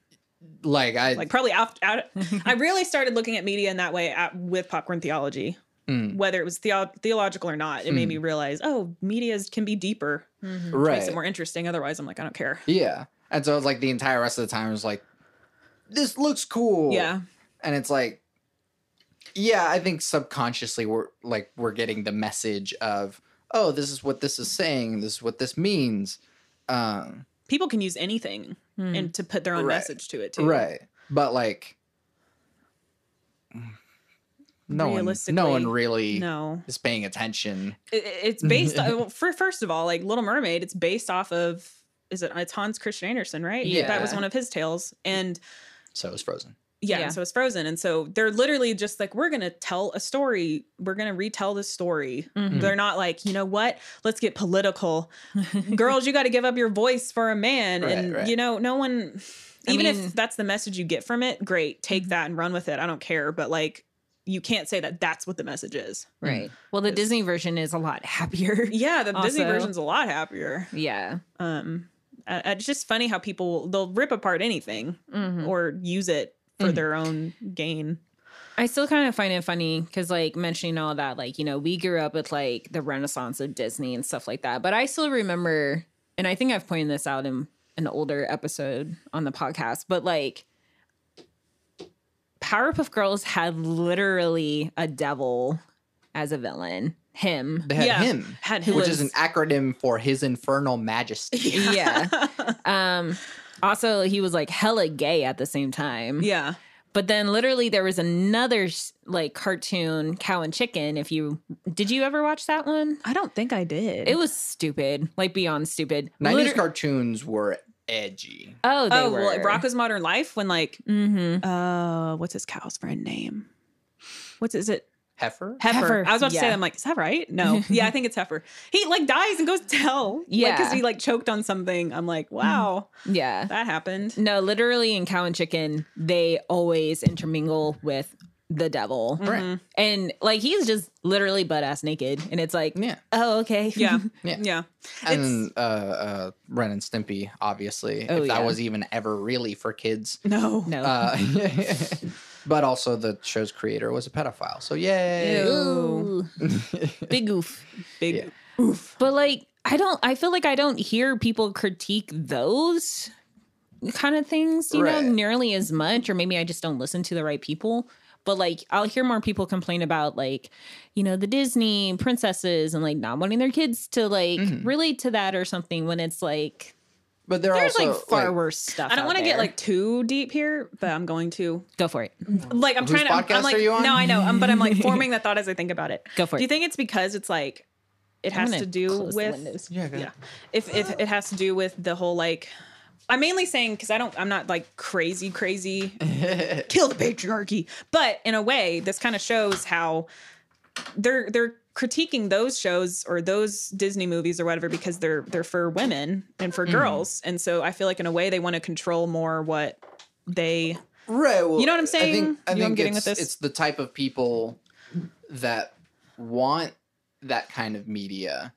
Like I like probably out, out I really started looking at media in that way at, with Popcorn Theology. Mm. Whether it was theo- theological or not, it mm. made me realize, oh, media can be deeper. Mm-hmm. Right. It makes it more interesting. Otherwise, I'm like, I don't care. Yeah. And so I was like, the entire rest of the time, I was like, this looks cool. Yeah. And it's like, yeah, I think subconsciously we're like, we're getting the message of, oh, this is what this is saying. This is what this means. Um, People can use anything mm. and to put their own right. message to it, too. Right. But like... No one, no one really no. is paying attention. It, it's based on, for first of all, like Little Mermaid, it's based off of, is it, it's Hans Christian Andersen, right? Yeah. That was one of his tales. And so is Frozen. Yeah, yeah. And so is Frozen. And so they're literally just like, we're going to tell a story. We're going to retell this story. Mm-hmm. They're not like, you know what? Let's get political. Girls, you got to give up your voice for a man. Right, and, right. you know, no one, I even mean, if that's the message you get from it, great, take mm-hmm. that and run with it. I don't care. But like, you can't say that that's what the message is. Right. Well, the it's, Disney version is a lot happier. Yeah, the also. Disney version's a lot happier. Yeah. Um, uh, it's just funny how people, they'll rip apart anything mm-hmm. or use it for mm-hmm. their own gain. I still kind of find it funny because, like, mentioning all that, like, you know, we grew up with, like, the Renaissance of Disney and stuff like that. But I still remember, and I think I've pointed this out in an older episode on the podcast, but, like, Powerpuff Girls had literally a devil as a villain. Him. They had yeah. him. Had him. Which is an acronym for His Infernal Majesty. Yeah. um, also, he was like hella gay at the same time. Yeah. But then literally there was another like cartoon, Cow and Chicken. If you did you ever watch that one? I don't think I did. It was stupid. Like beyond stupid. nineties Liter- cartoons were edgy. Oh, they oh, were. Well, Rocko's Modern Life when like, mm-hmm. uh, what's his cow's friend name? What's is it? Heifer? Heifer. Heifer. I was about yeah. to say that. I'm like, is that right? No. Yeah, I think it's Heifer. He like dies and goes to hell. Yeah. Like, cause he like choked on something. I'm like, wow. Yeah. That happened. No, literally in Cow and Chicken, they always intermingle with the devil. Right. Mm-hmm. And like, he's just literally butt ass naked. And it's like, yeah. oh, okay. Yeah. Yeah. yeah. And uh, uh, Ren and Stimpy, obviously, oh, if yeah. that was even ever really for kids. No, no. Uh, but also the show's creator was a pedophile, so yay! Ew. Big oof, big yeah. oof. But like, I don't. I feel like I don't hear people critique those kind of things, you right. know, nearly as much, or maybe I just don't listen to the right people. But like, I'll hear more people complain about like, you know, the Disney princesses and like not wanting their kids to like mm-hmm. relate to that or something, when it's like, but there there's also, like far like, worse stuff. I don't want to get like too deep here, but I'm going to go for it. Like I'm Whose trying to. Podcast I'm, I'm like, are you on? No, I know, um, but I'm like forming that thought as I think about it. Go for it. Do you think it's because it's like it I'm has to do with yeah, yeah. If if it has to do with the whole like. I'm mainly saying because I don't, I'm not like crazy, crazy, kill the patriarchy. But in a way, this kind of shows how they're they're critiquing those shows or those Disney movies or whatever because they're they're for women and for mm-hmm. girls. And so I feel like in a way they want to control more what they, right? Well, you know what I'm saying? I think, I you know think I'm getting with this? It's the type of people that want that kind of media,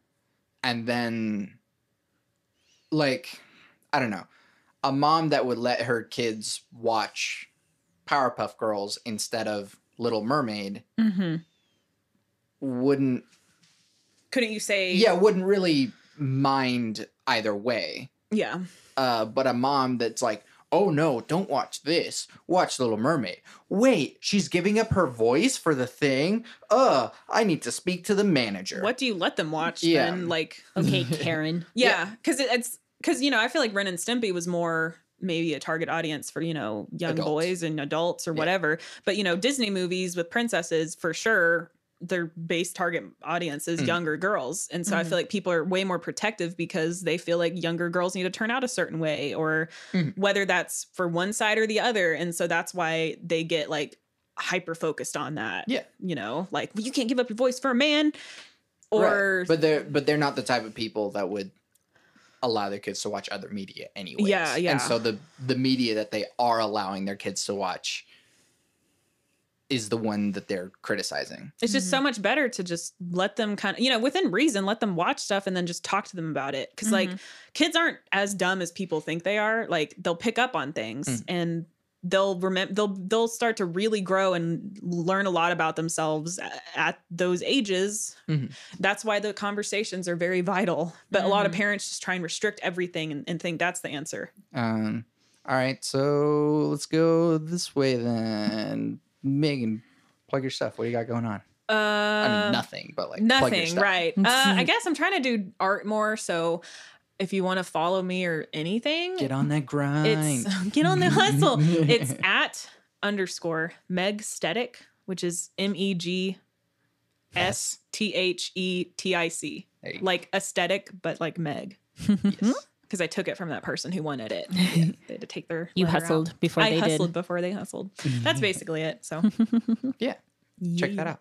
and then like I don't know. A mom that would let her kids watch Powerpuff Girls instead of Little Mermaid mm-hmm. wouldn't... Couldn't you say... Yeah, wouldn't really mind either way. Yeah. Uh, but a mom that's like, oh no, don't watch this. Watch Little Mermaid. Wait, she's giving up her voice for the thing? Uh, I need to speak to the manager. What do you let them watch yeah. then? Like, okay, Karen. Yeah, because yeah. it, it's... Because, you know, I feel like Ren and Stimpy was more maybe a target audience for, you know, young adults. boys and adults or yeah. whatever. But, you know, Disney movies with princesses, for sure, their base target audience is mm. younger girls. And so mm-hmm. I feel like people are way more protective because they feel like younger girls need to turn out a certain way or mm. whether that's for one side or the other. And so that's why they get like hyper focused on that. Yeah. You know, like, well, you can't give up your voice for a man or. Right. But they're but they're not the type of people that would allow their kids to watch other media anyways. Yeah, yeah. And so the the media that they are allowing their kids to watch is the one that they're criticizing. It's just mm-hmm. so much better to just let them kind of, you know, within reason, let them watch stuff and then just talk to them about it. Because mm-hmm. like kids aren't as dumb as people think they are. Like they'll pick up on things mm-hmm. and they'll remember, they'll, they'll start to really grow and learn a lot about themselves at, at those ages. Mm-hmm. That's why the conversations are very vital. But mm-hmm. a lot of parents just try and restrict everything and, and think that's the answer. Um, all right. So let's go this way then. Megan, plug your stuff. What do you got going on? Uh, I mean, nothing, but like nothing, plug your stuff. Right. uh, I guess I'm trying to do art more. So if you want to follow me or anything, get on that grind. It's, get on the hustle. It's at underscore Megsthetic, which is M E G S T H E T I C, like aesthetic, but like Meg. Yes. Because I took it from that person who wanted it. Yeah. They had to take their. You hustled out. Before I they hustled did. before they hustled. That's basically it. So, yeah, check that out.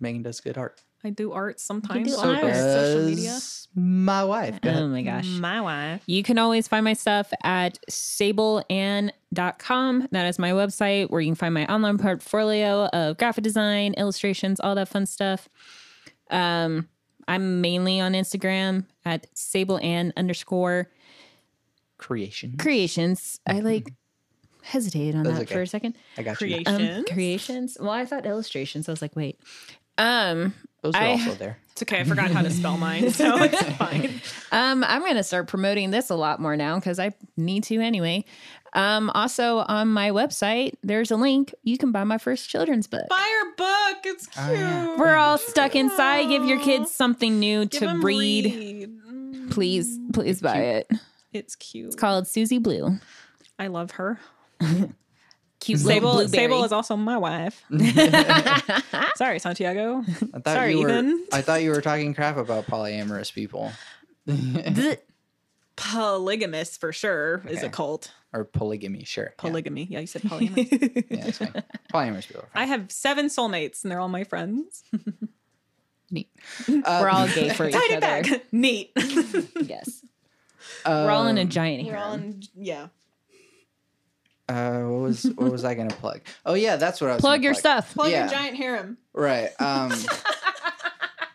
Megan does good art. I do art sometimes. Do so art. Social media. My wife. Oh my gosh. My wife. You can always find my stuff at sable ann dot com. That is my website where you can find my online portfolio of graphic design, illustrations, all that fun stuff. Um, I'm mainly on Instagram at sableann underscore creations. Creations. I like hesitated on That's that okay. for a second. I got creations. you. Um, creations. Well, I thought illustrations. I was like, wait. Um, Those are I, also there. It's okay. I forgot how to spell mine, so it's fine. Um, I'm going to start promoting this a lot more now because I need to anyway. Um, also on my website, there's a link. You can buy my first children's book. Buy your book. It's cute. Oh, yeah. We're all stuck inside. Give your kids something new Give to read. read. Please, please it's buy cute. it. It's cute. It's called Susie Blue. I love her. Cute Sable, Sable is also my wife. Sorry, Santiago. I thought Sorry, you were, Ethan. I thought you were talking crap about polyamorous people. Polygamous, for sure, okay. is a cult. Or polygamy, sure. Polygamy. Yeah, yeah you said polyamorous. Yeah, that's fine. Polyamorous people. I have seven soulmates, and they're all my friends. Neat. Um, we're all gay for each tied other. Tied it back. Neat. Yes. Um, we're all in a giant We're all in, yeah. Uh, what was what was I gonna plug? Oh yeah, that's what I was. Plug your plug. stuff. Plug yeah. your giant harem. Right. Um,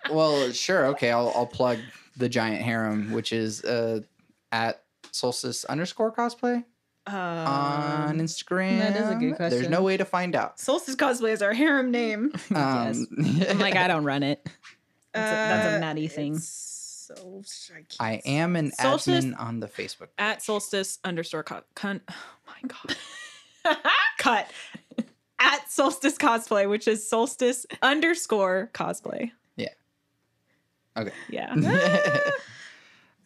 well, sure. Okay, I'll I'll plug the giant harem, which is uh at solstice underscore cosplay um, on Instagram. That is a good question. There's no way to find out. Solstice cosplay is our harem name. Um, yes. I'm like I don't run it. That's a, that's a natty thing. so I can't. I am an Solstice, admin on the Facebook page. At Solstice underscore co- con- oh my god. Cut. At Solstice Cosplay, which is Solstice underscore cosplay. Yeah. Okay. Yeah.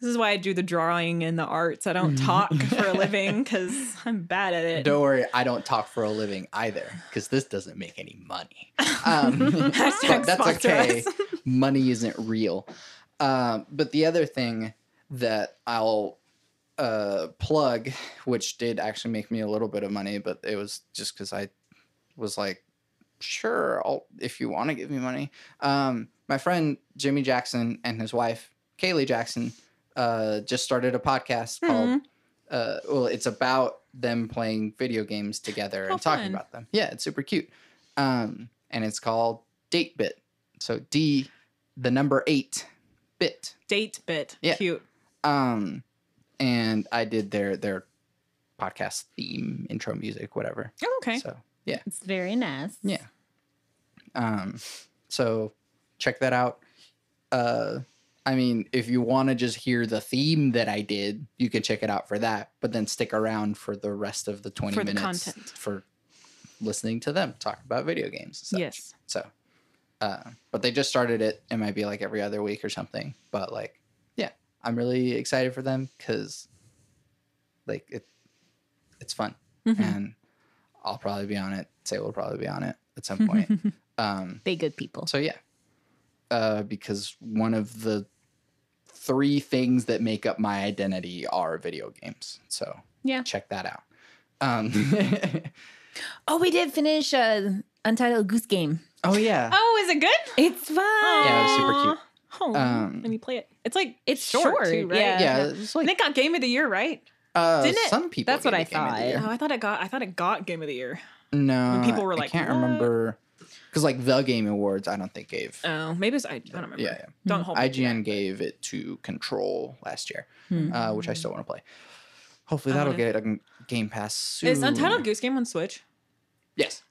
This is why I do the drawing and the arts. I don't talk for a living because I'm bad at it. Don't worry. I don't talk for a living either because this doesn't make any money. Um, that's okay. Money isn't real. Um, but the other thing that I'll uh, plug, which did actually make me a little bit of money, but it was just because I was like, sure, I'll, if you want to give me money. Um, my friend Jimmy Jackson and his wife, Kaylee Jackson, Uh, just started a podcast mm-hmm. called, uh, well, it's about them playing video games together How and talking fun. About them. Yeah, it's super cute. Um, and it's called Date Bit. So D, the number eight, bit. Date Bit. Yeah. Cute. Um, and I did their their podcast theme, intro music, whatever. Oh, okay. So, yeah. It's very nice. Yeah. Um, so check that out. Uh. I mean, if you want to just hear the theme that I did, you can check it out for that. But then stick around for the rest of the twenty for minutes the content. For listening to them talk about video games and such. Yes. So, uh, but they just started it. It might be like every other week or something. But like, yeah, I'm really excited for them because like it, it's fun, mm-hmm. and I'll probably be on it. Say we'll probably be on it at some point. um, They good people. So yeah, uh, because one of the three things that make up my identity are video games. So yeah, check that out. Um, oh, we did finish uh, Untitled Goose Game. Oh, yeah. Oh, is it good? It's fun. Yeah, it was super cute. Oh, um, let me play it. It's like, it's short, short too, right? Yeah. yeah it's like, and it got Game of the Year, right? Uh, Didn't it? Some people That's what I thought. Oh, I thought it got I thought it got Game of the Year. No. And people were like, I can't what? remember. Because, like, the Game Awards, I don't think gave... Oh, maybe it's... I, I don't remember. Yeah, yeah. Don't hold me. I G N gave it to Control last year, mm-hmm. uh, which I still want to play. Hopefully that'll wanna... get a Game Pass soon. Is Untitled Goose Game on Switch? Yes.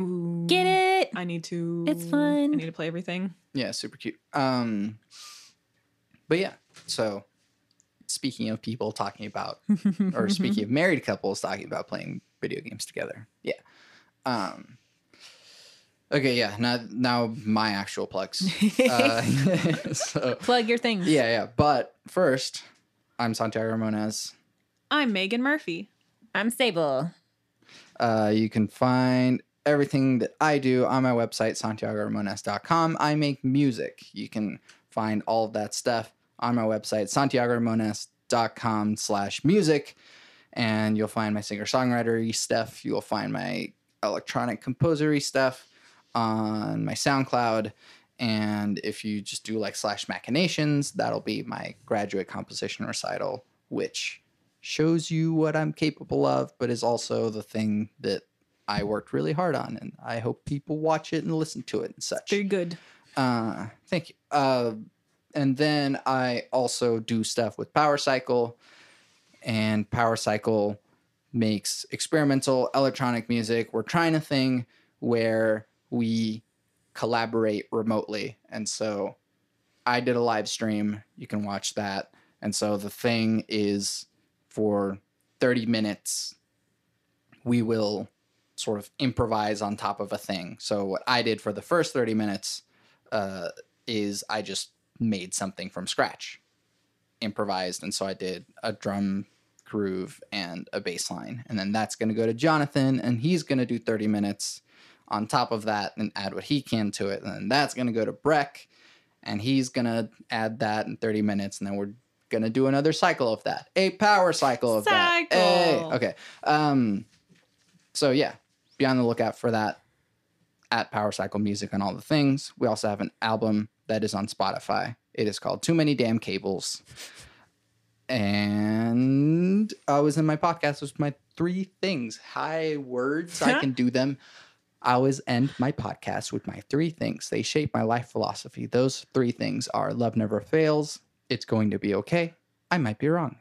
Ooh, get it! I need to... It's fun. I need to play everything. Yeah, super cute. Um, But, yeah. So, speaking of people talking about... or speaking of married couples talking about playing video games together. Yeah. Um... Okay, yeah. Now, now my actual plugs. Uh, so, plug your things. Yeah, yeah. But first, I'm Santiago Ramones. I'm Megan Murphy. I'm Sable. Uh, you can find everything that I do on my website, santiago ramones dot com. I make music. You can find all of that stuff on my website, santiago ramones dot com slash music. And you'll find my singer-songwriter-y stuff. You'll find my electronic composer-y stuff on my SoundCloud, and if you just do like slash machinations, that'll be my graduate composition recital, which shows you what I'm capable of, but is also the thing that I worked really hard on, and I hope people watch it and listen to it and such. Very good. Uh, thank you. Uh, and then I also do stuff with Power Cycle, and Power Cycle makes experimental electronic music. We're trying a thing where we collaborate remotely. And so I did a live stream. You can watch that. And so the thing is, for thirty minutes, we will sort of improvise on top of a thing. So what I did for the first thirty minutes uh, is I just made something from scratch, improvised. And so I did a drum groove and a bass line. And then that's going to go to Jonathan, and he's going to do thirty minutes on top of that and add what he can to it. And then that's going to go to Breck, and he's going to add that in thirty minutes. And then we're going to do another cycle of that. A power cycle of cycle. that. Hey. Okay. Um, so yeah, be on the lookout for that at Power Cycle Music and all the things. We also have an album that is on Spotify. It is called Too Many Damn Cables. And I was in my podcast with my three things. High words. I can do them. I always end my podcast with my three things. They shape my life philosophy. Those three things are love never fails, it's going to be okay, I might be wrong.